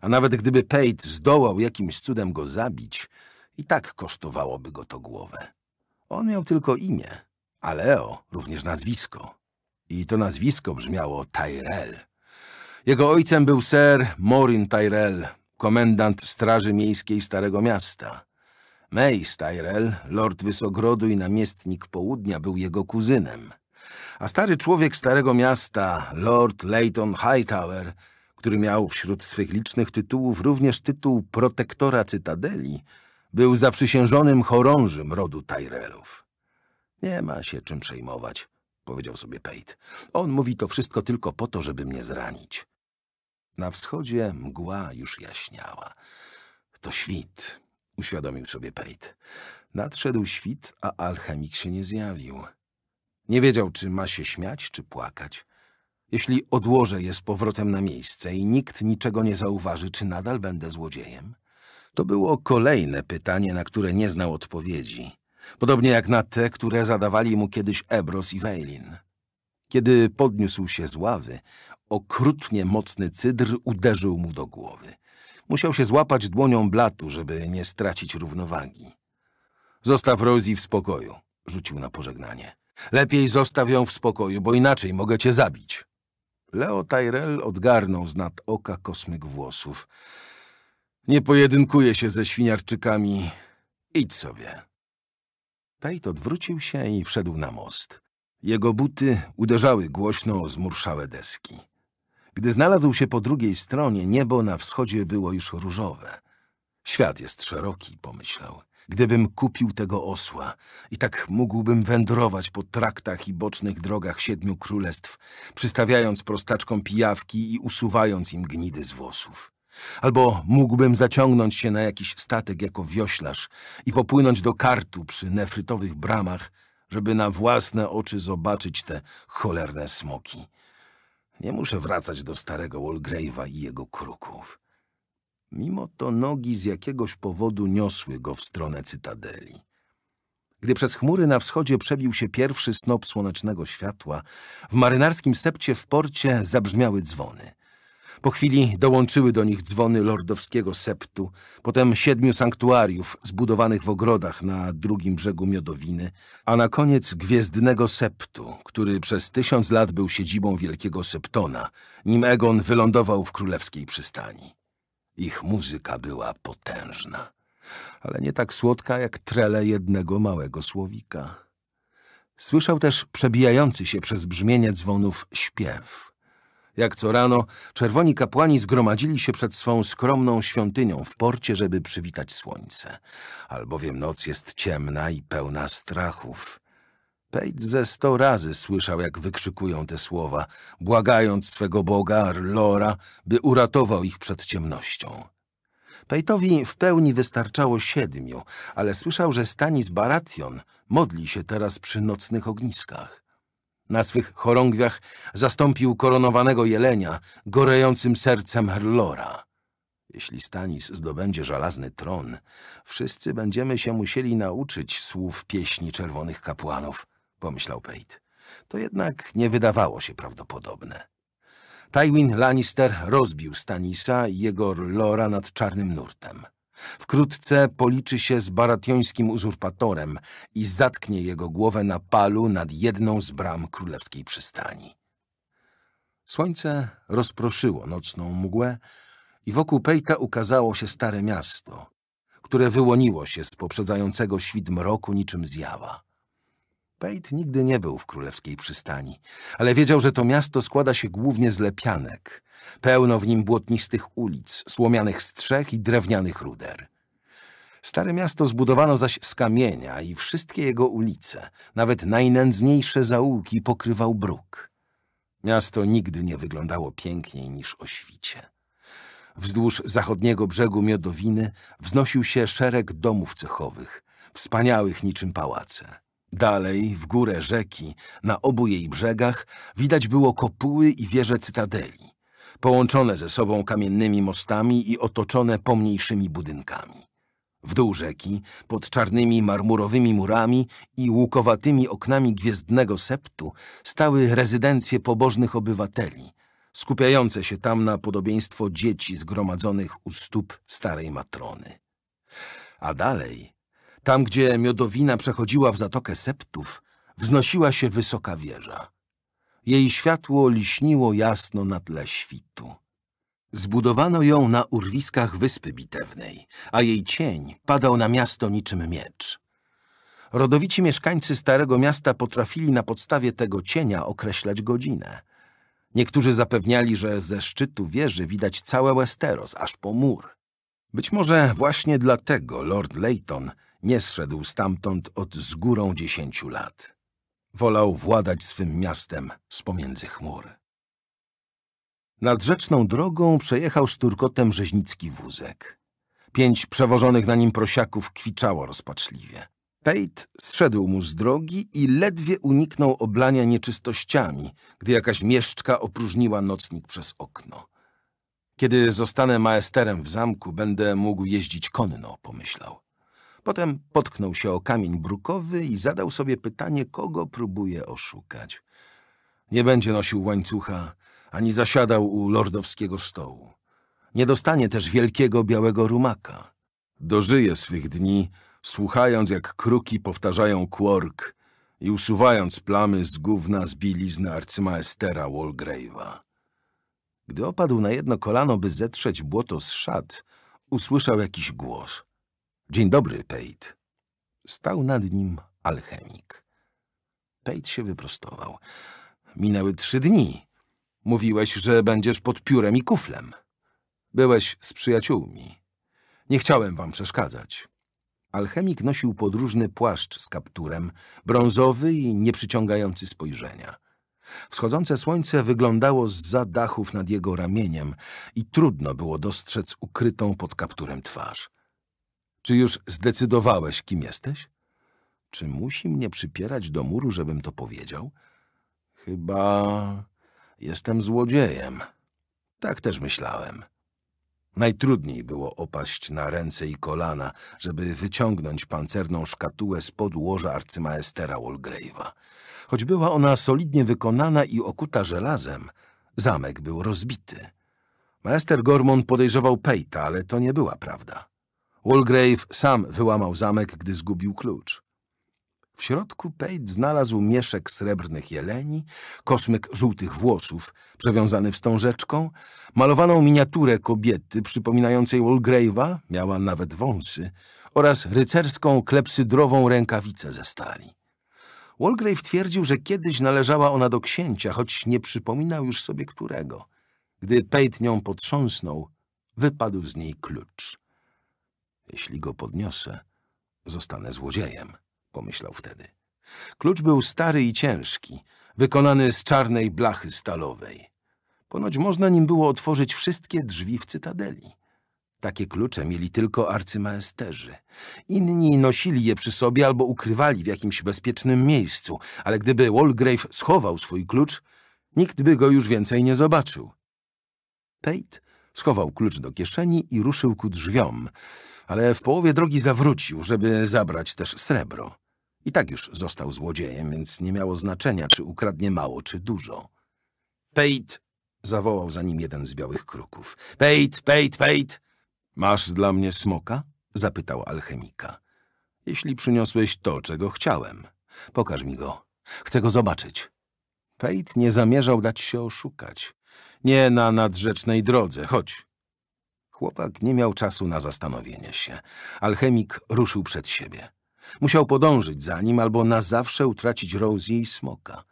A nawet gdyby Pate zdołał jakimś cudem go zabić, i tak kosztowałoby go to głowę. On miał tylko imię, a Leo również nazwisko. I to nazwisko brzmiało Tyrell. Jego ojcem był Sir Morin Tyrell, komendant Straży Miejskiej Starego Miasta. Mace Tyrell, lord Wysogrodu i namiestnik Południa, był jego kuzynem. A stary człowiek Starego Miasta, lord Leighton Hightower, który miał wśród swych licznych tytułów również tytuł protektora Cytadeli, był zaprzysiężonym chorążym rodu Tyrellów. Nie ma się czym przejmować, powiedział sobie Pate. On mówi to wszystko tylko po to, żeby mnie zranić. Na wschodzie mgła już jaśniała. To świt, uświadomił sobie Pate. Nadszedł świt, a alchemik się nie zjawił. Nie wiedział, czy ma się śmiać, czy płakać. Jeśli odłożę je z powrotem na miejsce i nikt niczego nie zauważy, czy nadal będę złodziejem? To było kolejne pytanie, na które nie znał odpowiedzi. Podobnie jak na te, które zadawali mu kiedyś Ebrose i Wejlin. Kiedy podniósł się z ławy, okrutnie mocny cydr uderzył mu do głowy. Musiał się złapać dłonią blatu, żeby nie stracić równowagi. Zostaw Rosey w spokoju, rzucił na pożegnanie. Lepiej zostaw ją w spokoju, bo inaczej mogę cię zabić. Leo Tyrell odgarnął z nad oka kosmyk włosów. Nie pojedynkuję się ze świniarczykami. Idź sobie. Pate odwrócił się i wszedł na most. Jego buty uderzały głośno o zmurszałe deski. Gdy znalazł się po drugiej stronie, niebo na wschodzie było już różowe. Świat jest szeroki, pomyślał. Gdybym kupił tego osła i tak mógłbym wędrować po traktach i bocznych drogach siedmiu królestw, przystawiając prostaczkom pijawki i usuwając im gnidy z włosów. Albo mógłbym zaciągnąć się na jakiś statek jako wioślarz i popłynąć do Qarthu przy nefrytowych bramach, żeby na własne oczy zobaczyć te cholerne smoki. Nie muszę wracać do starego Walgrave'a i jego kruków. Mimo to nogi z jakiegoś powodu niosły go w stronę Cytadeli. Gdy przez chmury na wschodzie przebił się pierwszy snop słonecznego światła, w marynarskim sepcie w porcie zabrzmiały dzwony. Po chwili dołączyły do nich dzwony lordowskiego septu, potem siedmiu sanktuariów zbudowanych w ogrodach na drugim brzegu Miodowiny, a na koniec gwiezdnego septu, który przez tysiąc lat był siedzibą wielkiego septona, nim Egon wylądował w Królewskiej Przystani. Ich muzyka była potężna, ale nie tak słodka jak trele jednego małego słowika. Słyszał też przebijający się przez brzmienie dzwonów śpiew. Jak co rano, czerwoni kapłani zgromadzili się przed swą skromną świątynią w porcie, żeby przywitać słońce, albowiem noc jest ciemna i pełna strachów. Pate ze sto razy słyszał, jak wykrzykują te słowa, błagając swego boga, R'hllora, by uratował ich przed ciemnością. Pate'owi w pełni wystarczało siedmiu, ale słyszał, że Stanis Baratheon modli się teraz przy nocnych ogniskach. Na swych chorągwiach zastąpił koronowanego jelenia gorejącym sercem R'hllora. Jeśli Stanis zdobędzie żelazny tron, wszyscy będziemy się musieli nauczyć słów pieśni czerwonych kapłanów, pomyślał Pate. To jednak nie wydawało się prawdopodobne. Tywin Lannister rozbił Stanisa i jego R'hllora nad czarnym nurtem. Wkrótce policzy się z barationskim uzurpatorem i zatknie jego głowę na palu nad jedną z bram Królewskiej Przystani. Słońce rozproszyło nocną mgłę i wokół Pate'a ukazało się Stare Miasto, które wyłoniło się z poprzedzającego świt mroku niczym zjawa. Pate nigdy nie był w Królewskiej Przystani, ale wiedział, że to miasto składa się głównie z lepianek. Pełno w nim błotnistych ulic, słomianych strzech i drewnianych ruder. Stare Miasto zbudowano zaś z kamienia i wszystkie jego ulice, nawet najnędzniejsze zaułki, pokrywał bruk. Miasto nigdy nie wyglądało piękniej niż o świcie. Wzdłuż zachodniego brzegu Miodowiny wznosił się szereg domów cechowych, wspaniałych niczym pałace. Dalej, w górę rzeki, na obu jej brzegach, widać było kopuły i wieże cytadeli, połączone ze sobą kamiennymi mostami i otoczone pomniejszymi budynkami. W dół rzeki, pod czarnymi marmurowymi murami i łukowatymi oknami gwiezdnego septu, stały rezydencje pobożnych obywateli, skupiające się tam na podobieństwo dzieci zgromadzonych u stóp starej matrony. A dalej, tam gdzie Miodowina przechodziła w Zatokę Septów, wznosiła się wysoka wieża. Jej światło liśniło jasno na tle świtu. Zbudowano ją na urwiskach Wyspy Bitewnej, a jej cień padał na miasto niczym miecz. Rodowici mieszkańcy Starego Miasta potrafili na podstawie tego cienia określać godzinę. Niektórzy zapewniali, że ze szczytu wieży widać całe Westeros, aż po mur. Być może właśnie dlatego Lord Leighton nie zszedł stamtąd od z górą dziesięciu lat. Wolał władać swym miastem z pomiędzy chmur. Nad rzeczną drogą przejechał z turkotem rzeźnicki wózek. Pięć przewożonych na nim prosiaków kwiczało rozpaczliwie. Pate zszedł mu z drogi i ledwie uniknął oblania nieczystościami, gdy jakaś mieszczka opróżniła nocnik przez okno. Kiedy zostanę maesterem w zamku, będę mógł jeździć konno, pomyślał. Potem potknął się o kamień brukowy i zadał sobie pytanie, kogo próbuje oszukać. Nie będzie nosił łańcucha, ani zasiadał u lordowskiego stołu. Nie dostanie też wielkiego białego rumaka. Dożyje swych dni, słuchając jak kruki powtarzają kwork i usuwając plamy z gówna z bielizny arcymaestera Walgrave'a. Gdy opadł na jedno kolano, by zetrzeć błoto z szat, usłyszał jakiś głos. — Dzień dobry, Pate. Stał nad nim alchemik. Pate się wyprostował. — Minęły trzy dni. Mówiłeś, że będziesz pod piórem i kuflem. Byłeś z przyjaciółmi. Nie chciałem wam przeszkadzać. Alchemik nosił podróżny płaszcz z kapturem, brązowy i nieprzyciągający spojrzenia. Wschodzące słońce wyglądało zza dachów nad jego ramieniem i trudno było dostrzec ukrytą pod kapturem twarz. Czy już zdecydowałeś, kim jesteś? Czy musi mnie przypierać do muru, żebym to powiedział? Chyba jestem złodziejem. Tak też myślałem. Najtrudniej było opaść na ręce i kolana, żeby wyciągnąć pancerną szkatułę spod łoża arcymaestera Walgrave'a. Choć była ona solidnie wykonana i okuta żelazem, zamek był rozbity. Maester Gormon podejrzewał Pate'a, ale to nie była prawda. Walgrave sam wyłamał zamek, gdy zgubił klucz. W środku Pate znalazł mieszek srebrnych jeleni, kosmyk żółtych włosów, przewiązany wstążeczką, malowaną miniaturę kobiety przypominającej Walgrave'a, miała nawet wąsy, oraz rycerską klepsydrową rękawicę ze stali. Walgrave twierdził, że kiedyś należała ona do księcia, choć nie przypominał już sobie którego. Gdy Pate nią potrząsnął, wypadł z niej klucz. Jeśli go podniosę, zostanę złodziejem, pomyślał wtedy. Klucz był stary i ciężki, wykonany z czarnej blachy stalowej. Ponoć można nim było otworzyć wszystkie drzwi w Cytadeli. Takie klucze mieli tylko arcymaesterzy. Inni nosili je przy sobie albo ukrywali w jakimś bezpiecznym miejscu, ale gdyby Walgrave schował swój klucz, nikt by go już więcej nie zobaczył. Pate schował klucz do kieszeni i ruszył ku drzwiom, ale w połowie drogi zawrócił, żeby zabrać też srebro. I tak już został złodziejem, więc nie miało znaczenia, czy ukradnie mało, czy dużo. Pate! Zawołał za nim jeden z białych kruków. Pate! Pate! Pate! Masz dla mnie smoka? Zapytał alchemika. Jeśli przyniosłeś to, czego chciałem, pokaż mi go. Chcę go zobaczyć. Pate nie zamierzał dać się oszukać. Nie na nadrzecznej drodze, chodź. Chłopak nie miał czasu na zastanowienie się. Alchemik ruszył przed siebie. Musiał podążyć za nim albo na zawsze utracić Rosey i smoka.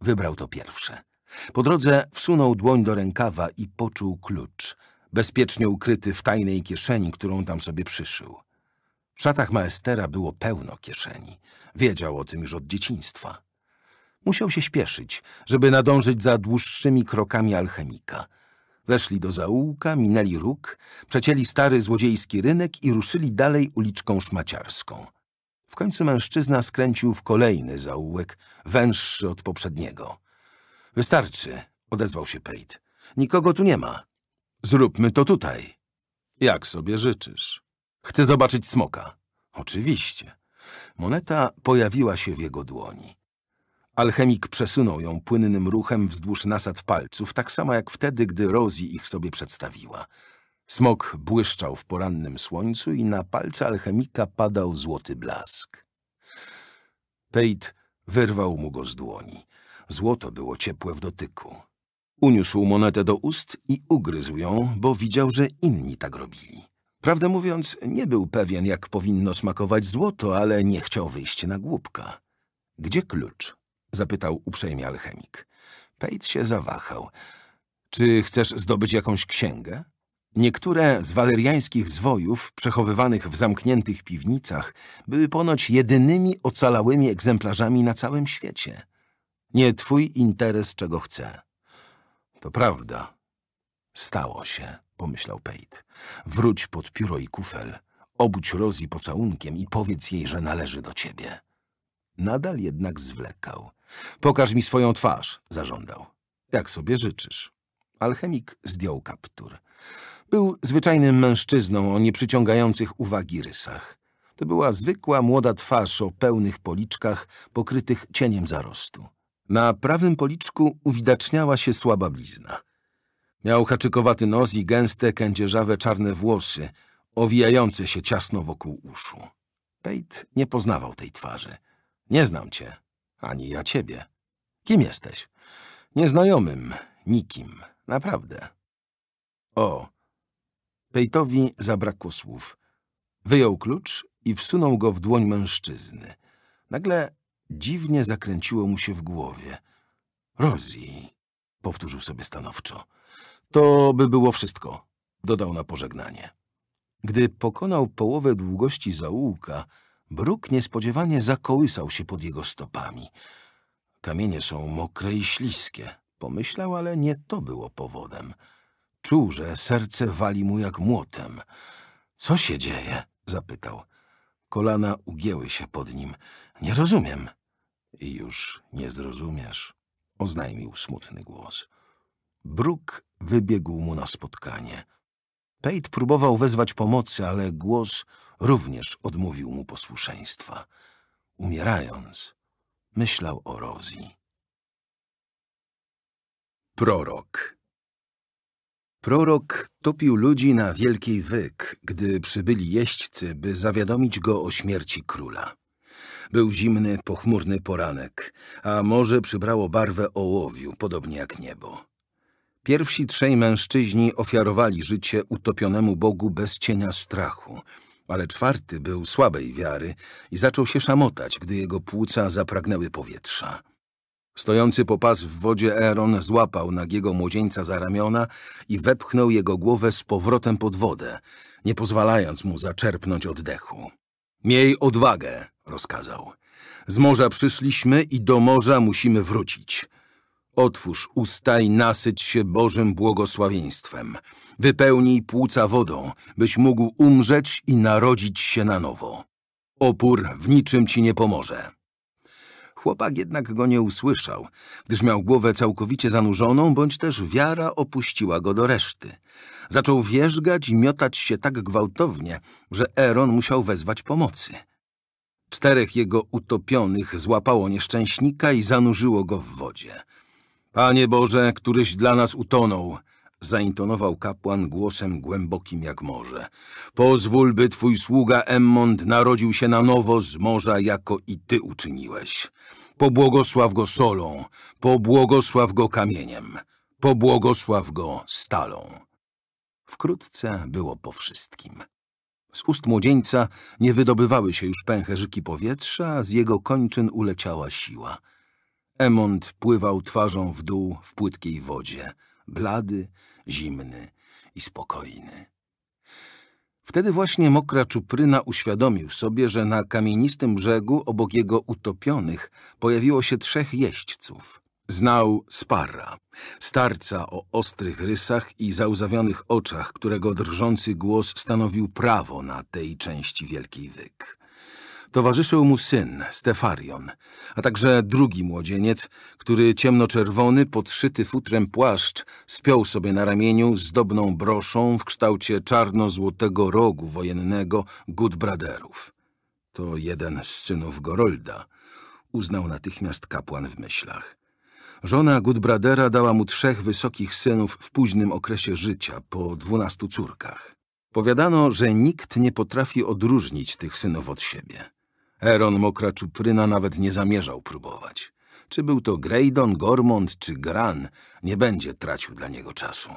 Wybrał to pierwsze. Po drodze wsunął dłoń do rękawa i poczuł klucz, bezpiecznie ukryty w tajnej kieszeni, którą tam sobie przyszył. W szatach maestera było pełno kieszeni. Wiedział o tym już od dzieciństwa. Musiał się śpieszyć, żeby nadążyć za dłuższymi krokami alchemika. Weszli do zaułka, minęli róg, przecięli stary złodziejski rynek i ruszyli dalej uliczką szmaciarską. W końcu mężczyzna skręcił w kolejny zaułek, węższy od poprzedniego. — Wystarczy — odezwał się Pate. — Nikogo tu nie ma. — Zróbmy to tutaj. — Jak sobie życzysz. — Chcę zobaczyć smoka. — Oczywiście. Moneta pojawiła się w jego dłoni. Alchemik przesunął ją płynnym ruchem wzdłuż nasad palców, tak samo jak wtedy, gdy Rosey ich sobie przedstawiła. Smok błyszczał w porannym słońcu i na palce alchemika padał złoty blask. Pate wyrwał mu go z dłoni. Złoto było ciepłe w dotyku. Uniósł monetę do ust i ugryzł ją, bo widział, że inni tak robili. Prawdę mówiąc, nie był pewien, jak powinno smakować złoto, ale nie chciał wyjść na głupka. — Gdzie klucz? — zapytał uprzejmie alchemik. Pate się zawahał. — Czy chcesz zdobyć jakąś księgę? Niektóre z waleriańskich zwojów, przechowywanych w zamkniętych piwnicach, były ponoć jedynymi ocalałymi egzemplarzami na całym świecie. Nie twój interes, czego chce. — To prawda. — Stało się — pomyślał Pate. — Wróć pod pióro i kufel, obudź Rosey pocałunkiem i powiedz jej, że należy do ciebie. Nadal jednak zwlekał. — Pokaż mi swoją twarz — zażądał. — Jak sobie życzysz. Alchemik zdjął kaptur. Był zwyczajnym mężczyzną o nieprzyciągających uwagi rysach. To była zwykła, młoda twarz o pełnych policzkach, pokrytych cieniem zarostu. Na prawym policzku uwidaczniała się słaba blizna. Miał haczykowaty nos i gęste, kędzierzawe czarne włosy, owijające się ciasno wokół uszu. Pate nie poznawał tej twarzy. Nie znam cię, ani ja ciebie. Kim jesteś? Nieznajomym, nikim, naprawdę. O! Pate'owi zabrakło słów. Wyjął klucz i wsunął go w dłoń mężczyzny. Nagle dziwnie zakręciło mu się w głowie. Rosji, powtórzył sobie stanowczo. To by było wszystko, dodał na pożegnanie. Gdy pokonał połowę długości zaułka, bruk niespodziewanie zakołysał się pod jego stopami. Kamienie są mokre i śliskie, pomyślał, ale nie to było powodem. Czuł, że serce wali mu jak młotem. Co się dzieje? Zapytał. Kolana ugięły się pod nim. Nie rozumiem. I już nie zrozumiesz, oznajmił smutny głos. Bruk wybiegł mu na spotkanie. Pate próbował wezwać pomocy, ale głos również odmówił mu posłuszeństwa. Umierając, myślał o Rosey. Prorok. Prorok topił ludzi na Wielki Wyk, gdy przybyli jeźdźcy, by zawiadomić go o śmierci króla. Był zimny, pochmurny poranek, a morze przybrało barwę ołowiu, podobnie jak niebo. Pierwsi trzej mężczyźni ofiarowali życie utopionemu Bogu bez cienia strachu, ale czwarty był słabej wiary i zaczął się szamotać, gdy jego płuca zapragnęły powietrza. Stojący po pas w wodzie Eron złapał nagiego młodzieńca za ramiona i wepchnął jego głowę z powrotem pod wodę, nie pozwalając mu zaczerpnąć oddechu. Miej odwagę, rozkazał. Z morza przyszliśmy i do morza musimy wrócić. Otwórz usta i nasyć się Bożym błogosławieństwem. Wypełnij płuca wodą, byś mógł umrzeć i narodzić się na nowo. Opór w niczym ci nie pomoże. Chłopak jednak go nie usłyszał, gdyż miał głowę całkowicie zanurzoną, bądź też wiara opuściła go do reszty. Zaczął wierzgać i miotać się tak gwałtownie, że Eron musiał wezwać pomocy. Czterech jego utopionych złapało nieszczęśnika i zanurzyło go w wodzie. Panie Boże, któryś dla nas utonął, zaintonował kapłan głosem głębokim jak morze. Pozwól, by twój sługa Emmond narodził się na nowo z morza, jako i ty uczyniłeś. Pobłogosław go solą, pobłogosław go kamieniem, pobłogosław go stalą. Wkrótce było po wszystkim. Z ust młodzieńca nie wydobywały się już pęcherzyki powietrza, a z jego kończyn uleciała siła. Emmond pływał twarzą w dół w płytkiej wodzie, blady, zimny i spokojny. Wtedy właśnie mokra czupryna uświadomił sobie, że na kamienistym brzegu obok jego utopionych pojawiło się trzech jeźdźców. Znał Sparra, starca o ostrych rysach i załzawionych oczach, którego drżący głos stanowił prawo na tej części Wielkiej Wyk. Towarzyszył mu syn, Stefarion, a także drugi młodzieniec, który ciemnoczerwony, podszyty futrem płaszcz spiął sobie na ramieniu zdobną broszą w kształcie czarno-złotego rogu wojennego Gudbraderów. To jeden z synów Gorolda, uznał natychmiast kapłan w myślach. Żona Gudbradera dała mu trzech wysokich synów w późnym okresie życia, po dwunastu córkach. Powiadano, że nikt nie potrafi odróżnić tych synów od siebie. Eron Mokra Czupryna nawet nie zamierzał próbować. Czy był to Greydon, Gormond czy Gran, nie będzie tracił dla niego czasu.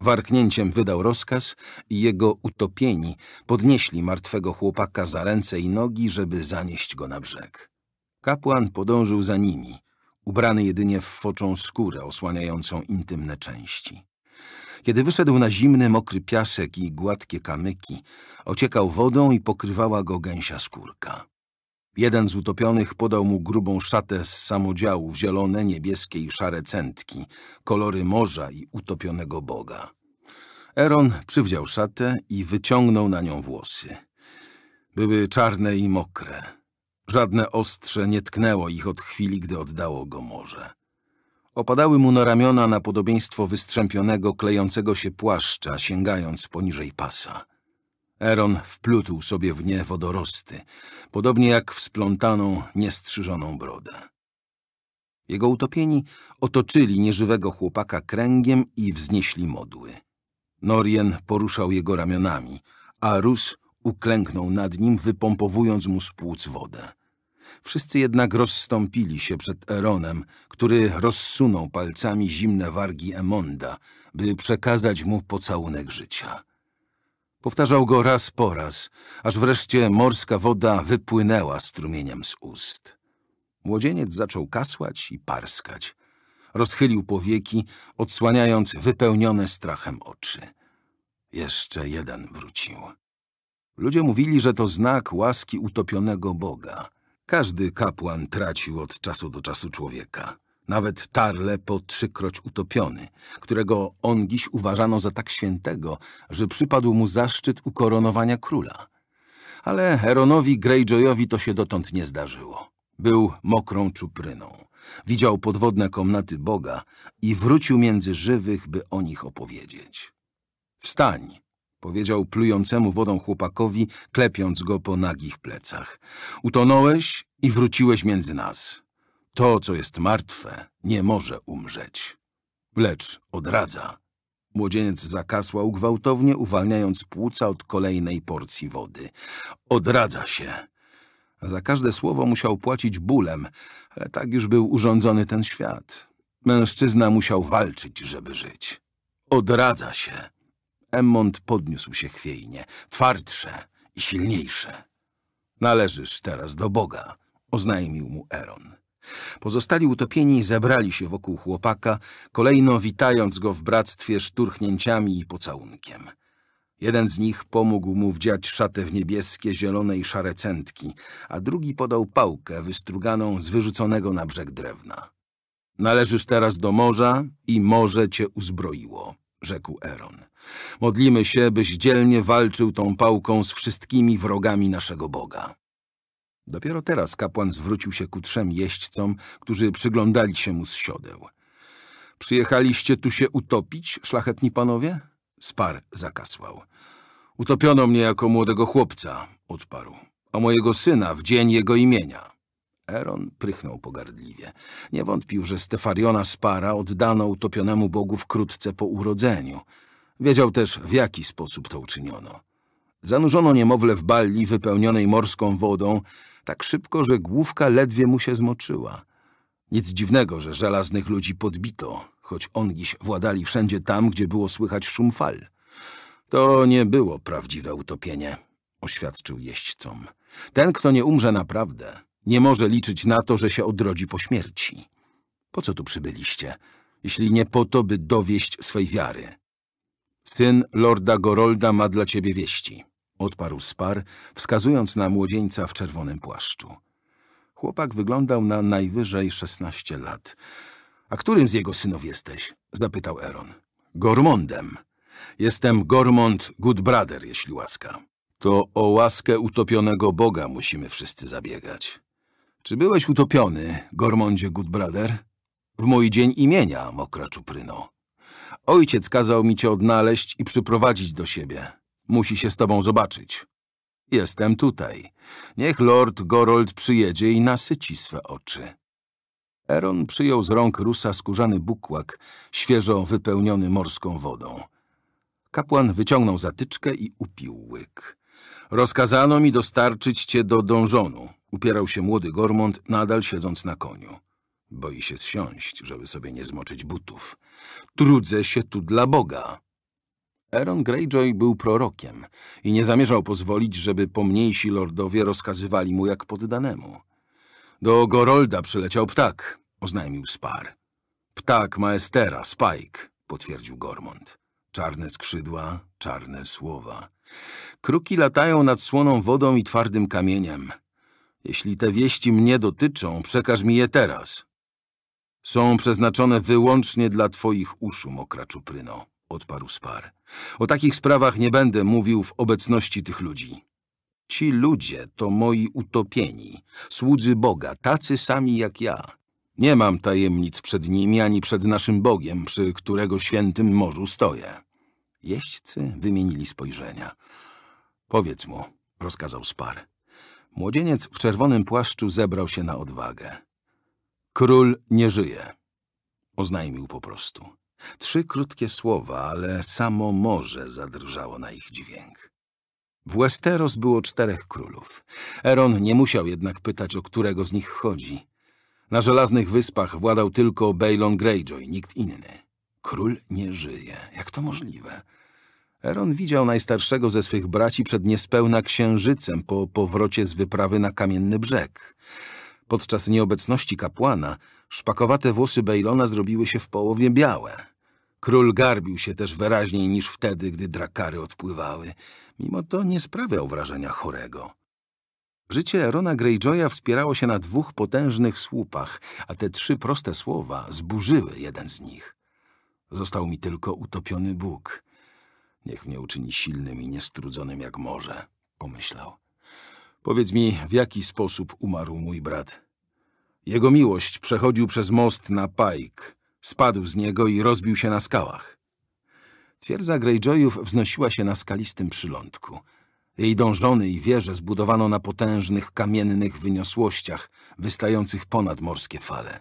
Warknięciem wydał rozkaz i jego utopieni podnieśli martwego chłopaka za ręce i nogi, żeby zanieść go na brzeg. Kapłan podążył za nimi, ubrany jedynie w foczą skórę osłaniającą intymne części. Kiedy wyszedł na zimny, mokry piasek i gładkie kamyki, ociekał wodą i pokrywała go gęsia skórka. Jeden z utopionych podał mu grubą szatę z samodziałów, zielone, niebieskie i szare centki, kolory morza i utopionego boga. Eron przywdział szatę i wyciągnął na nią włosy. Były czarne i mokre. Żadne ostrze nie tknęło ich od chwili, gdy oddało go morze. Opadały mu na ramiona na podobieństwo wystrzępionego, klejącego się płaszcza, sięgając poniżej pasa. Eron wplótł sobie w nie wodorosty, podobnie jak w splątaną, niestrzyżoną brodę. Jego utopieni otoczyli nieżywego chłopaka kręgiem i wznieśli modły. Norien poruszał jego ramionami, a Rus Uklęknął nad nim, wypompowując mu z płuc wodę. Wszyscy jednak rozstąpili się przed Eronem, który rozsunął palcami zimne wargi Emmonda, by przekazać mu pocałunek życia. Powtarzał go raz po raz, aż wreszcie morska woda wypłynęła strumieniem z ust. Młodzieniec zaczął kasłać i parskać. Rozchylił powieki, odsłaniając wypełnione strachem oczy. Jeszcze jeden wrócił. Ludzie mówili, że to znak łaski utopionego Boga. Każdy kapłan tracił od czasu do czasu człowieka. Nawet Tarlepo trzykroć utopiony, którego ongiś uważano za tak świętego, że przypadł mu zaszczyt ukoronowania króla. Ale Eronowi Greyjoyowi to się dotąd nie zdarzyło. Był mokrą czupryną. Widział podwodne komnaty Boga i wrócił między żywych, by o nich opowiedzieć. Wstań! Powiedział plującemu wodą chłopakowi, klepiąc go po nagich plecach. Utonąłeś i wróciłeś między nas. To, co jest martwe, nie może umrzeć. Lecz odradza. Młodzieniec zakasłał gwałtownie, uwalniając płuca od kolejnej porcji wody. Odradza się. Za każde słowo musiał płacić bólem, ale tak już był urządzony ten świat. Mężczyzna musiał walczyć, żeby żyć. Odradza się. Emmond podniósł się chwiejnie, twardsze i silniejsze. Należysz teraz do Boga, oznajmił mu Eron. Pozostali utopieni zebrali się wokół chłopaka, kolejno witając go w bractwie szturchnięciami i pocałunkiem. Jeden z nich pomógł mu wdziać szatę w niebieskie, zielone i szare centki, a drugi podał pałkę wystruganą z wyrzuconego na brzeg drewna. Należysz teraz do morza i morze cię uzbroiło, rzekł Eron. Modlimy się, byś dzielnie walczył tą pałką z wszystkimi wrogami naszego Boga. Dopiero teraz kapłan zwrócił się ku trzem jeźdźcom, którzy przyglądali się mu z siodeł. Przyjechaliście tu się utopić, szlachetni panowie? Spar zakasłał. Utopiono mnie jako młodego chłopca, odparł, a mojego syna w dzień jego imienia. Eron prychnął pogardliwie. Nie wątpił, że Stefariona Spara oddano utopionemu Bogu wkrótce po urodzeniu. Wiedział też, w jaki sposób to uczyniono. Zanurzono niemowlę w balli wypełnionej morską wodą tak szybko, że główka ledwie mu się zmoczyła. Nic dziwnego, że żelaznych ludzi podbito, choć ongiś władali wszędzie tam, gdzie było słychać szum fal. To nie było prawdziwe utopienie, oświadczył jeźdźcom. Ten, kto nie umrze naprawdę, nie może liczyć na to, że się odrodzi po śmierci. Po co tu przybyliście, jeśli nie po to, by dowieść swej wiary? Syn Lorda Gorolda ma dla ciebie wieści, odparł Spar, wskazując na młodzieńca w czerwonym płaszczu. Chłopak wyglądał na najwyżej szesnaście lat. A którym z jego synów jesteś? Zapytał Eron. Gormondem. Jestem Gormond Goodbrother, jeśli łaska. To o łaskę utopionego Boga musimy wszyscy zabiegać. Czy byłeś utopiony, Gormondzie Goodbrother? W mój dzień imienia, mokra czupryno. Ojciec kazał mi cię odnaleźć i przyprowadzić do siebie. Musi się z tobą zobaczyć. Jestem tutaj. Niech Lord Gorold przyjedzie i nasyci swe oczy. Eron przyjął z rąk Rusa skórzany bukłak, świeżo wypełniony morską wodą. Kapłan wyciągnął zatyczkę i upił łyk. Rozkazano mi dostarczyć cię do donżonu, upierał się młody Gormond, nadal siedząc na koniu. Boi się zsiąść, żeby sobie nie zmoczyć butów. Trudzę się tu dla Boga. Eron Greyjoy był prorokiem i nie zamierzał pozwolić, żeby pomniejsi lordowie rozkazywali mu jak poddanemu. Do Gorolda przyleciał ptak, oznajmił Spar. Ptak maestera, Spike, potwierdził Gormond. Czarne skrzydła, czarne słowa. Kruki latają nad słoną wodą i twardym kamieniem. Jeśli te wieści mnie dotyczą, przekaż mi je teraz. Są przeznaczone wyłącznie dla twoich uszu, mokra czupryno, odparł Spar. O takich sprawach nie będę mówił w obecności tych ludzi. Ci ludzie to moi utopieni, słudzy Boga, tacy sami jak ja. Nie mam tajemnic przed nimi ani przed naszym Bogiem, przy którego świętym morzu stoję. Jeźdźcy wymienili spojrzenia. Powiedz mu, rozkazał Spar. Młodzieniec w czerwonym płaszczu zebrał się na odwagę. Król nie żyje, oznajmił po prostu. Trzy krótkie słowa, ale samo morze zadrżało na ich dźwięk. W Westeros było czterech królów. Eron nie musiał jednak pytać, o którego z nich chodzi. Na Żelaznych Wyspach władał tylko Balon Greyjoy, nikt inny. Król nie żyje. Jak to możliwe? Eron widział najstarszego ze swych braci przed niespełna księżycem po powrocie z wyprawy na Kamienny Brzeg. Podczas nieobecności kapłana szpakowate włosy Balona zrobiły się w połowie białe. Król garbił się też wyraźniej niż wtedy, gdy drakary odpływały. Mimo to nie sprawiał wrażenia chorego. Życie Erona Greyjoya wspierało się na dwóch potężnych słupach, a te trzy proste słowa zburzyły jeden z nich. Został mi tylko utopiony Bóg. Niech mnie uczyni silnym i niestrudzonym jak morze, pomyślał. Powiedz mi, w jaki sposób umarł mój brat? Jego miłość przechodził przez most na Pike. Spadł z niego i rozbił się na skałach. Twierdza Greyjoyów wznosiła się na skalistym przylądku. Jej dążony i wieże zbudowano na potężnych, kamiennych wyniosłościach, wystających ponad morskie fale.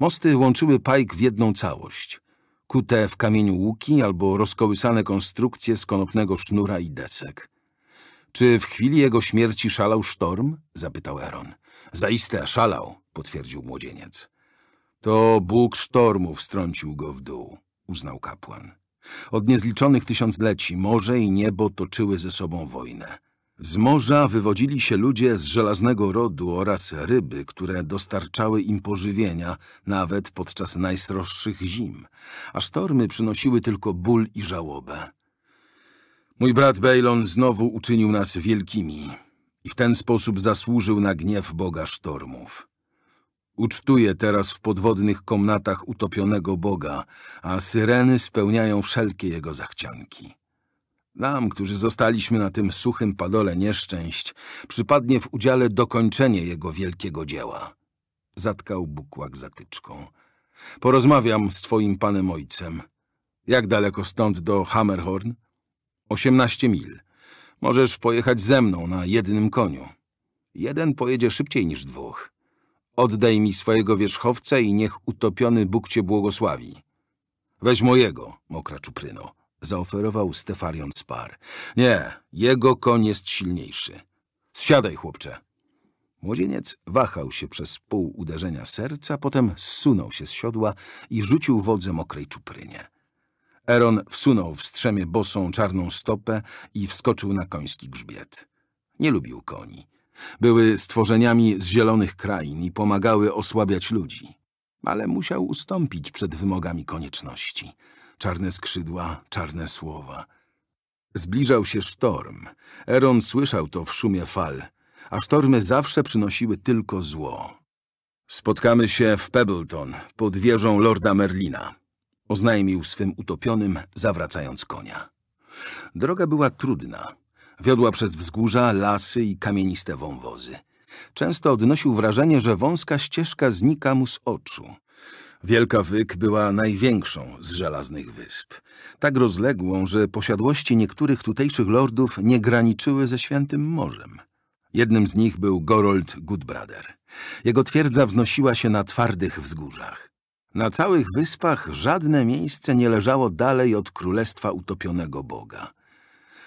Mosty łączyły Pike w jedną całość. Kute w kamieniu łuki albo rozkołysane konstrukcje z konopnego sznura i desek. Czy w chwili jego śmierci szalał sztorm? Zapytał Eron. Zaiste szalał, potwierdził młodzieniec. To Bóg sztormów wstrącił go w dół, uznał kapłan. Od niezliczonych tysiącleci morze i niebo toczyły ze sobą wojnę. Z morza wywodzili się ludzie z żelaznego rodu oraz ryby, które dostarczały im pożywienia, nawet podczas najsroższych zim, a sztormy przynosiły tylko ból i żałobę. Mój brat Balon znowu uczynił nas wielkimi i w ten sposób zasłużył na gniew Boga sztormów. Ucztuję teraz w podwodnych komnatach utopionego Boga, a syreny spełniają wszelkie jego zachcianki. Nam, którzy zostaliśmy na tym suchym padole nieszczęść, przypadnie w udziale dokończenie jego wielkiego dzieła. Zatkał bukłak zatyczką. Porozmawiam z twoim panem ojcem. Jak daleko stąd do Hammerhorn? Osiemnaście mil. Możesz pojechać ze mną na jednym koniu. Jeden pojedzie szybciej niż dwóch. Oddaj mi swojego wierzchowca i niech utopiony Bóg cię błogosławi. Weź mojego, mokra czupryno, zaoferował Stefarion Spar. Nie, jego koń jest silniejszy. Zsiadaj, chłopcze. Młodzieniec wahał się przez pół uderzenia serca, potem zsunął się z siodła i rzucił wodze mokrej czuprynie. Eron wsunął w strzemię bosą czarną stopę i wskoczył na koński grzbiet. Nie lubił koni. Były stworzeniami z zielonych krain i pomagały osłabiać ludzi. Ale musiał ustąpić przed wymogami konieczności. Czarne skrzydła, czarne słowa. Zbliżał się sztorm. Eron słyszał to w szumie fal, a sztormy zawsze przynosiły tylko zło. Spotkamy się w Pebbleton pod wieżą Lorda Merlina, oznajmił swym utopionym, zawracając konia. Droga była trudna. Wiodła przez wzgórza, lasy i kamieniste wąwozy. Często odnosił wrażenie, że wąska ścieżka znika mu z oczu. Wielka Wyk była największą z żelaznych wysp. Tak rozległą, że posiadłości niektórych tutejszych lordów nie graniczyły ze Świętym Morzem. Jednym z nich był Gorold Goodbrother. Jego twierdza wznosiła się na twardych wzgórzach. Na całych wyspach żadne miejsce nie leżało dalej od Królestwa Utopionego Boga.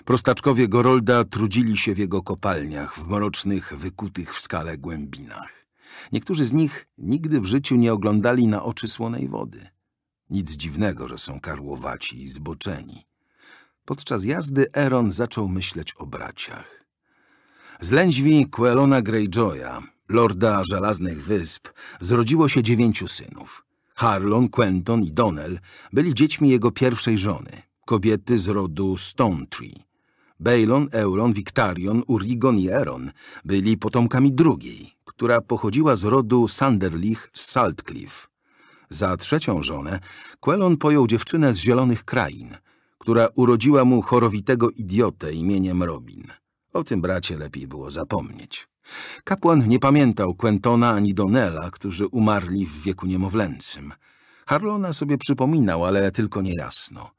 Prostaczkowie Gorolda trudzili się w jego kopalniach, w mrocznych, wykutych w skale głębinach. Niektórzy z nich nigdy w życiu nie oglądali na oczy słonej wody. Nic dziwnego, że są karłowaci i zboczeni. Podczas jazdy Eron zaczął myśleć o braciach. Z lędźwi Quelona Greyjoya, lorda Żelaznych Wysp, zrodziło się dziewięciu synów. Harlon, Quenton i Donnell byli dziećmi jego pierwszej żony, kobiety z rodu Stone Tree. Balon, Euron, Victarion, Urigon i Eron byli potomkami drugiej, która pochodziła z rodu Sanderlich z Saltcliff. Za trzecią żonę Quelon pojął dziewczynę z Zielonych Krain, która urodziła mu chorowitego idiotę imieniem Robin. O tym bracie lepiej było zapomnieć. Kapłan nie pamiętał Quentona ani Donnella, którzy umarli w wieku niemowlęcym. Harlona sobie przypominał, ale tylko niejasno.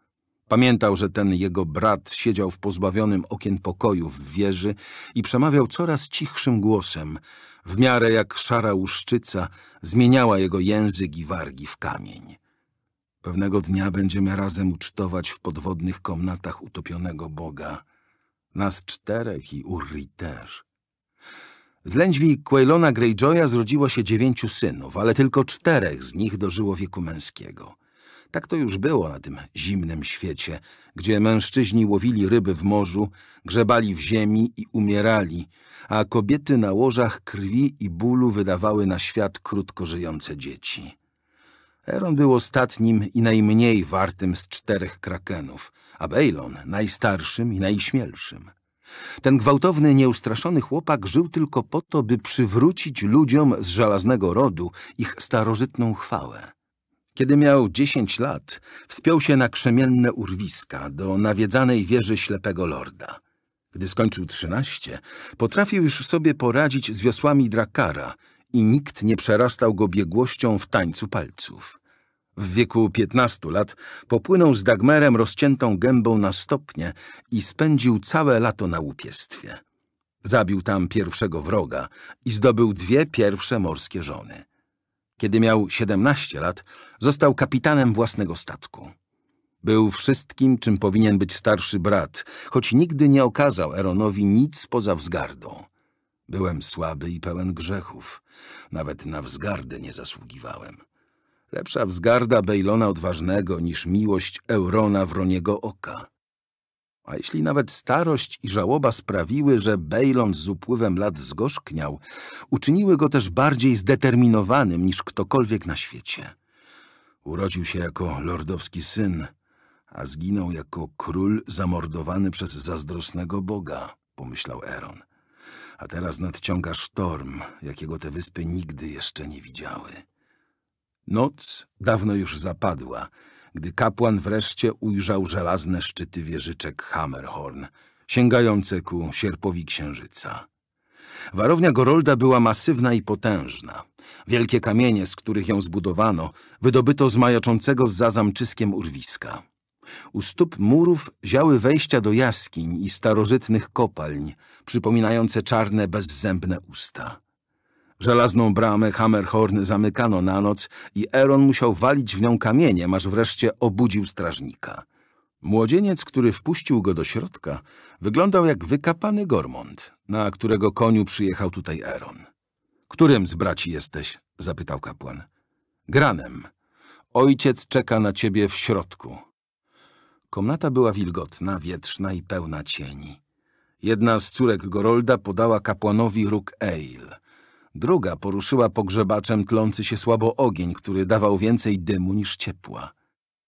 Pamiętał, że ten jego brat siedział w pozbawionym okien pokoju w wieży i przemawiał coraz cichszym głosem. W miarę jak szara łuszczyca zmieniała jego język i wargi w kamień. Pewnego dnia będziemy razem ucztować w podwodnych komnatach utopionego Boga. Nas czterech i Urri też. Z lędźwi Quaelona Greyjoya zrodziło się dziewięciu synów, ale tylko czterech z nich dożyło wieku męskiego. Tak to już było na tym zimnym świecie, gdzie mężczyźni łowili ryby w morzu, grzebali w ziemi i umierali, a kobiety na łożach krwi i bólu wydawały na świat krótko żyjące dzieci. Aeron był ostatnim i najmniej wartym z czterech krakenów, a Baelon najstarszym i najśmielszym. Ten gwałtowny, nieustraszony chłopak żył tylko po to, by przywrócić ludziom z żelaznego rodu ich starożytną chwałę. Kiedy miał dziesięć lat, wspiął się na krzemienne urwiska do nawiedzanej wieży ślepego lorda. Gdy skończył trzynaście, potrafił już sobie poradzić z wiosłami drakara i nikt nie przerastał go biegłością w tańcu palców. W wieku piętnastu lat popłynął z Dagmerem rozciętą gębą na stopnie i spędził całe lato na łupiestwie. Zabił tam pierwszego wroga i zdobył dwie pierwsze morskie żony. Kiedy miał siedemnaście lat, został kapitanem własnego statku. Był wszystkim, czym powinien być starszy brat, choć nigdy nie okazał Aeronowi nic poza wzgardą. Byłem słaby i pełen grzechów. Nawet na wzgardę nie zasługiwałem. Lepsza wzgarda Baelona Odważnego niż miłość Eurona Wroniego Oka. A jeśli nawet starość i żałoba sprawiły, że Baelon z upływem lat zgorzkniał, uczyniły go też bardziej zdeterminowanym niż ktokolwiek na świecie. Urodził się jako lordowski syn, a zginął jako król zamordowany przez zazdrosnego boga, pomyślał Aeron. A teraz nadciąga sztorm, jakiego te wyspy nigdy jeszcze nie widziały. Noc dawno już zapadła, gdy kapłan wreszcie ujrzał żelazne szczyty wieżyczek Hammerhorn, sięgające ku sierpowi księżyca. Warownia Gorolda była masywna i potężna. Wielkie kamienie, z których ją zbudowano, wydobyto z majaczącego za zamczyskiem urwiska. U stóp murów ziały wejścia do jaskiń i starożytnych kopalń, przypominające czarne, bezzębne usta. Żelazną bramę Hammerhorn zamykano na noc i Aeron musiał walić w nią kamieniem, aż wreszcie obudził strażnika. Młodzieniec, który wpuścił go do środka, wyglądał jak wykapany Gormond, na którego koniu przyjechał tutaj Aeron. — Którym z braci jesteś? — zapytał kapłan. — Granem. Ojciec czeka na ciebie w środku. Komnata była wilgotna, wietrzna i pełna cieni. Jedna z córek Gorolda podała kapłanowi róg ale. Druga poruszyła pogrzebaczem tlący się słabo ogień, który dawał więcej dymu niż ciepła.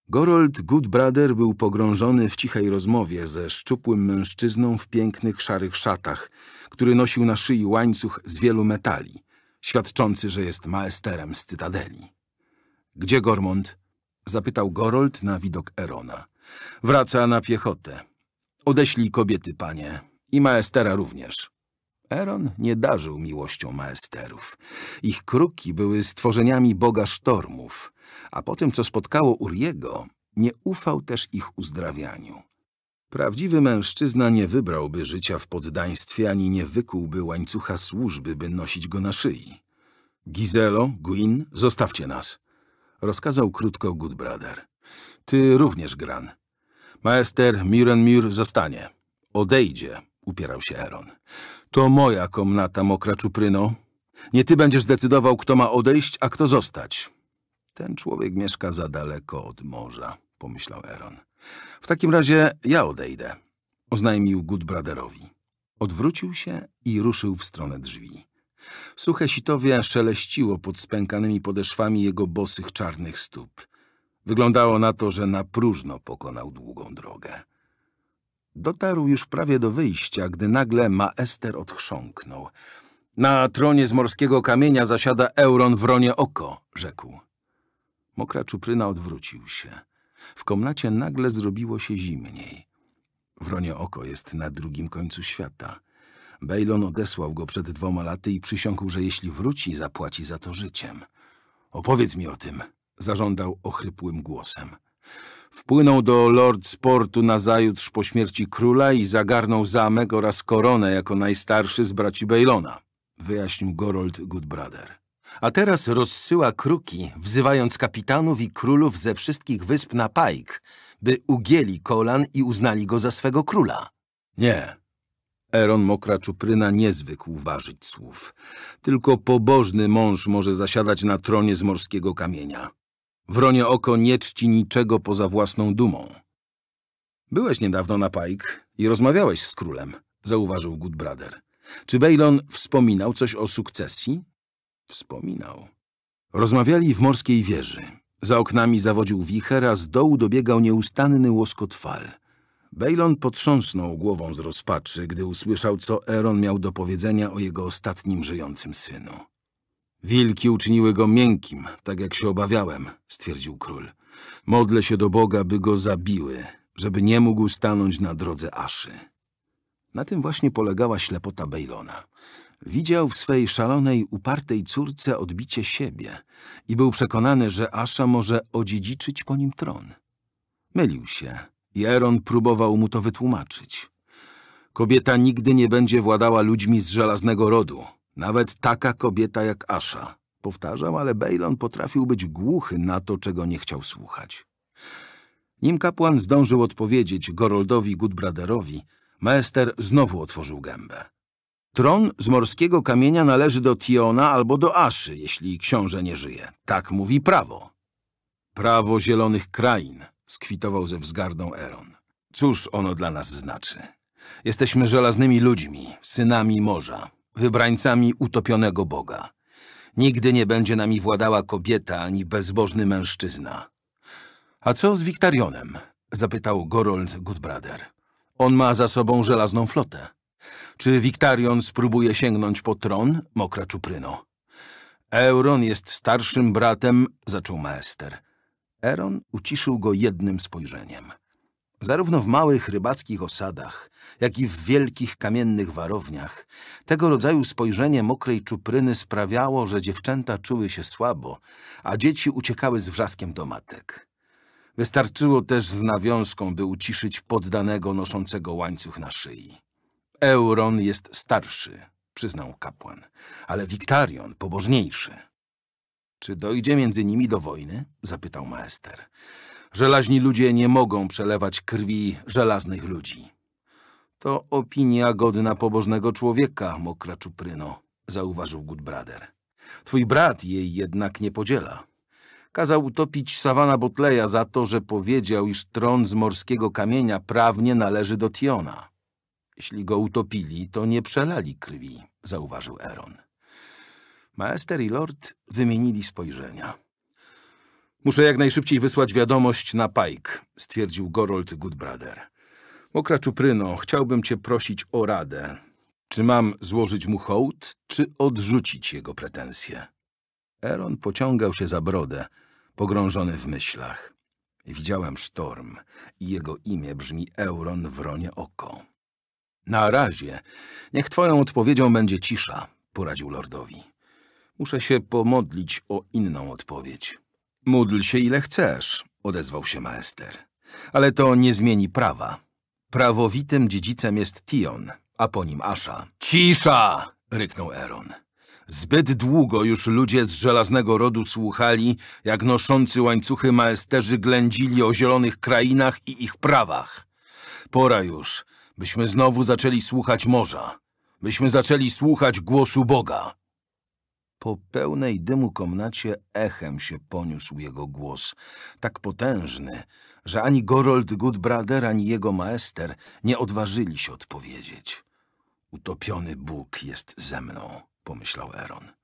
Gorold Goodbrother był pogrążony w cichej rozmowie ze szczupłym mężczyzną w pięknych, szarych szatach, który nosił na szyi łańcuch z wielu metali, świadczący, że jest maesterem z Cytadeli. — Gdzie Gormond? — zapytał Gorold na widok Aerona. — Wraca na piechotę. — Odeślij kobiety, panie. I maestera również. Aeron nie darzył miłością maesterów. Ich kruki były stworzeniami boga sztormów, a po tym, co spotkało Uriego, nie ufał też ich uzdrawianiu. Prawdziwy mężczyzna nie wybrałby życia w poddaństwie, ani nie wykułby łańcucha służby, by nosić go na szyi. Gizelo, Gwyn, zostawcie nas, rozkazał krótko Goodbrother. Ty również, Gran. Maester Mirenmur zostanie. Odejdzie, upierał się Aeron. To moja komnata, mokra czupryno. Nie ty będziesz decydował, kto ma odejść, a kto zostać. Ten człowiek mieszka za daleko od morza, pomyślał Aeron. W takim razie ja odejdę, oznajmił Goodbrotherowi. Odwrócił się i ruszył w stronę drzwi. Suche sitowie szeleściło pod spękanymi podeszwami jego bosych czarnych stóp. Wyglądało na to, że na próżno pokonał długą drogę. Dotarł już prawie do wyjścia, gdy nagle maester odchrząknął. Na tronie z morskiego kamienia zasiada Euron Wronie Oko, rzekł. Mokra czupryna odwrócił się. W komnacie nagle zrobiło się zimniej. Wronie Oko jest na drugim końcu świata. Baelon odesłał go przed dwoma laty i przysiągł, że jeśli wróci, zapłaci za to życiem. Opowiedz mi o tym, zażądał ochrypłym głosem. Wpłynął do Lord's Portu nazajutrz po śmierci króla i zagarnął zamek oraz koronę jako najstarszy z braci Baelona, wyjaśnił Gorold Goodbrother. A teraz rozsyła kruki, wzywając kapitanów i królów ze wszystkich wysp na pajk, by ugięli kolan i uznali go za swego króla. Nie, Eron Mokra Czupryna nie zwykł ważyć słów. Tylko pobożny mąż może zasiadać na tronie z morskiego kamienia. Wronie oko nie czci niczego poza własną dumą. Byłeś niedawno na Pike i rozmawiałeś z królem, zauważył Goodbrother. Czy Wejlon wspominał coś o sukcesji? Wspominał. Rozmawiali w morskiej wieży. Za oknami zawodził wicher, a z dołu dobiegał nieustanny łoskot fal. Wejlon potrząsnął głową z rozpaczy, gdy usłyszał, co Eron miał do powiedzenia o jego ostatnim żyjącym synu. Wilki uczyniły go miękkim, tak jak się obawiałem, stwierdził król. Modlę się do Boga, by go zabiły, żeby nie mógł stanąć na drodze Aszy. Na tym właśnie polegała ślepota Wejlona. Widział w swej szalonej, upartej córce odbicie siebie i był przekonany, że Asha może odziedziczyć po nim tron. Mylił się i Eron próbował mu to wytłumaczyć. Kobieta nigdy nie będzie władała ludźmi z żelaznego rodu, nawet taka kobieta jak Asha, powtarzał, ale Wejlon potrafił być głuchy na to, czego nie chciał słuchać. Nim kapłan zdążył odpowiedzieć Goroldowi Goodbratherowi, Maester znowu otworzył gębę. Tron z morskiego kamienia należy do Tiona albo do Aszy, jeśli książę nie żyje. Tak mówi prawo. Prawo zielonych krain, skwitował ze wzgardą Eron. Cóż ono dla nas znaczy? Jesteśmy żelaznymi ludźmi, synami morza, wybrańcami utopionego Boga. Nigdy nie będzie nami władała kobieta ani bezbożny mężczyzna. A co z Wiktarionem? Zapytał Gorold Goodbrother. On ma za sobą żelazną flotę. Czy Wiktarion spróbuje sięgnąć po tron, Mokra Czupryno? Euron jest starszym bratem, zaczął Maester. Eron uciszył go jednym spojrzeniem. Zarówno w małych rybackich osadach, jak i w wielkich kamiennych warowniach tego rodzaju spojrzenie Mokrej Czupryny sprawiało, że dziewczęta czuły się słabo, a dzieci uciekały z wrzaskiem do matek. Wystarczyło też z nawiązką, by uciszyć poddanego noszącego łańcuch na szyi. Euron jest starszy, przyznał kapłan, ale Wiktarion pobożniejszy. Czy dojdzie między nimi do wojny? Zapytał Maester. Żelaźni ludzie nie mogą przelewać krwi żelaznych ludzi. To opinia godna pobożnego człowieka, Mokra Czupryno, zauważył Goodbrother. Twój brat jej jednak nie podziela. Kazał utopić Savana Botleya za to, że powiedział, iż tron z morskiego kamienia prawnie należy do Tiona. Jeśli go utopili, to nie przelali krwi, zauważył Eron. Maester i lord wymienili spojrzenia. Muszę jak najszybciej wysłać wiadomość na Pike, stwierdził Gorold Goodbrother. Mokra Czupryno, chciałbym cię prosić o radę. Czy mam złożyć mu hołd, czy odrzucić jego pretensje? Eron pociągał się za brodę, pogrążony w myślach. Widziałem sztorm i jego imię brzmi Euron Wronie Oko. Na razie niech twoją odpowiedzią będzie cisza, poradził lordowi. Muszę się pomodlić o inną odpowiedź. Módl się ile chcesz, odezwał się Maester. Ale to nie zmieni prawa. Prawowitym dziedzicem jest Tion, a po nim Asha. Cisza! Ryknął Eron. Zbyt długo już ludzie z żelaznego rodu słuchali, jak noszący łańcuchy maesterzy ględzili o zielonych krainach i ich prawach. Pora już, byśmy znowu zaczęli słuchać morza. Byśmy zaczęli słuchać głosu Boga. Po pełnej dymu komnacie echem się poniósł jego głos, tak potężny, że ani Gorold Goodbrother, ani jego Maester nie odważyli się odpowiedzieć. Utopiony Bóg jest ze mną, pomyślał Eron.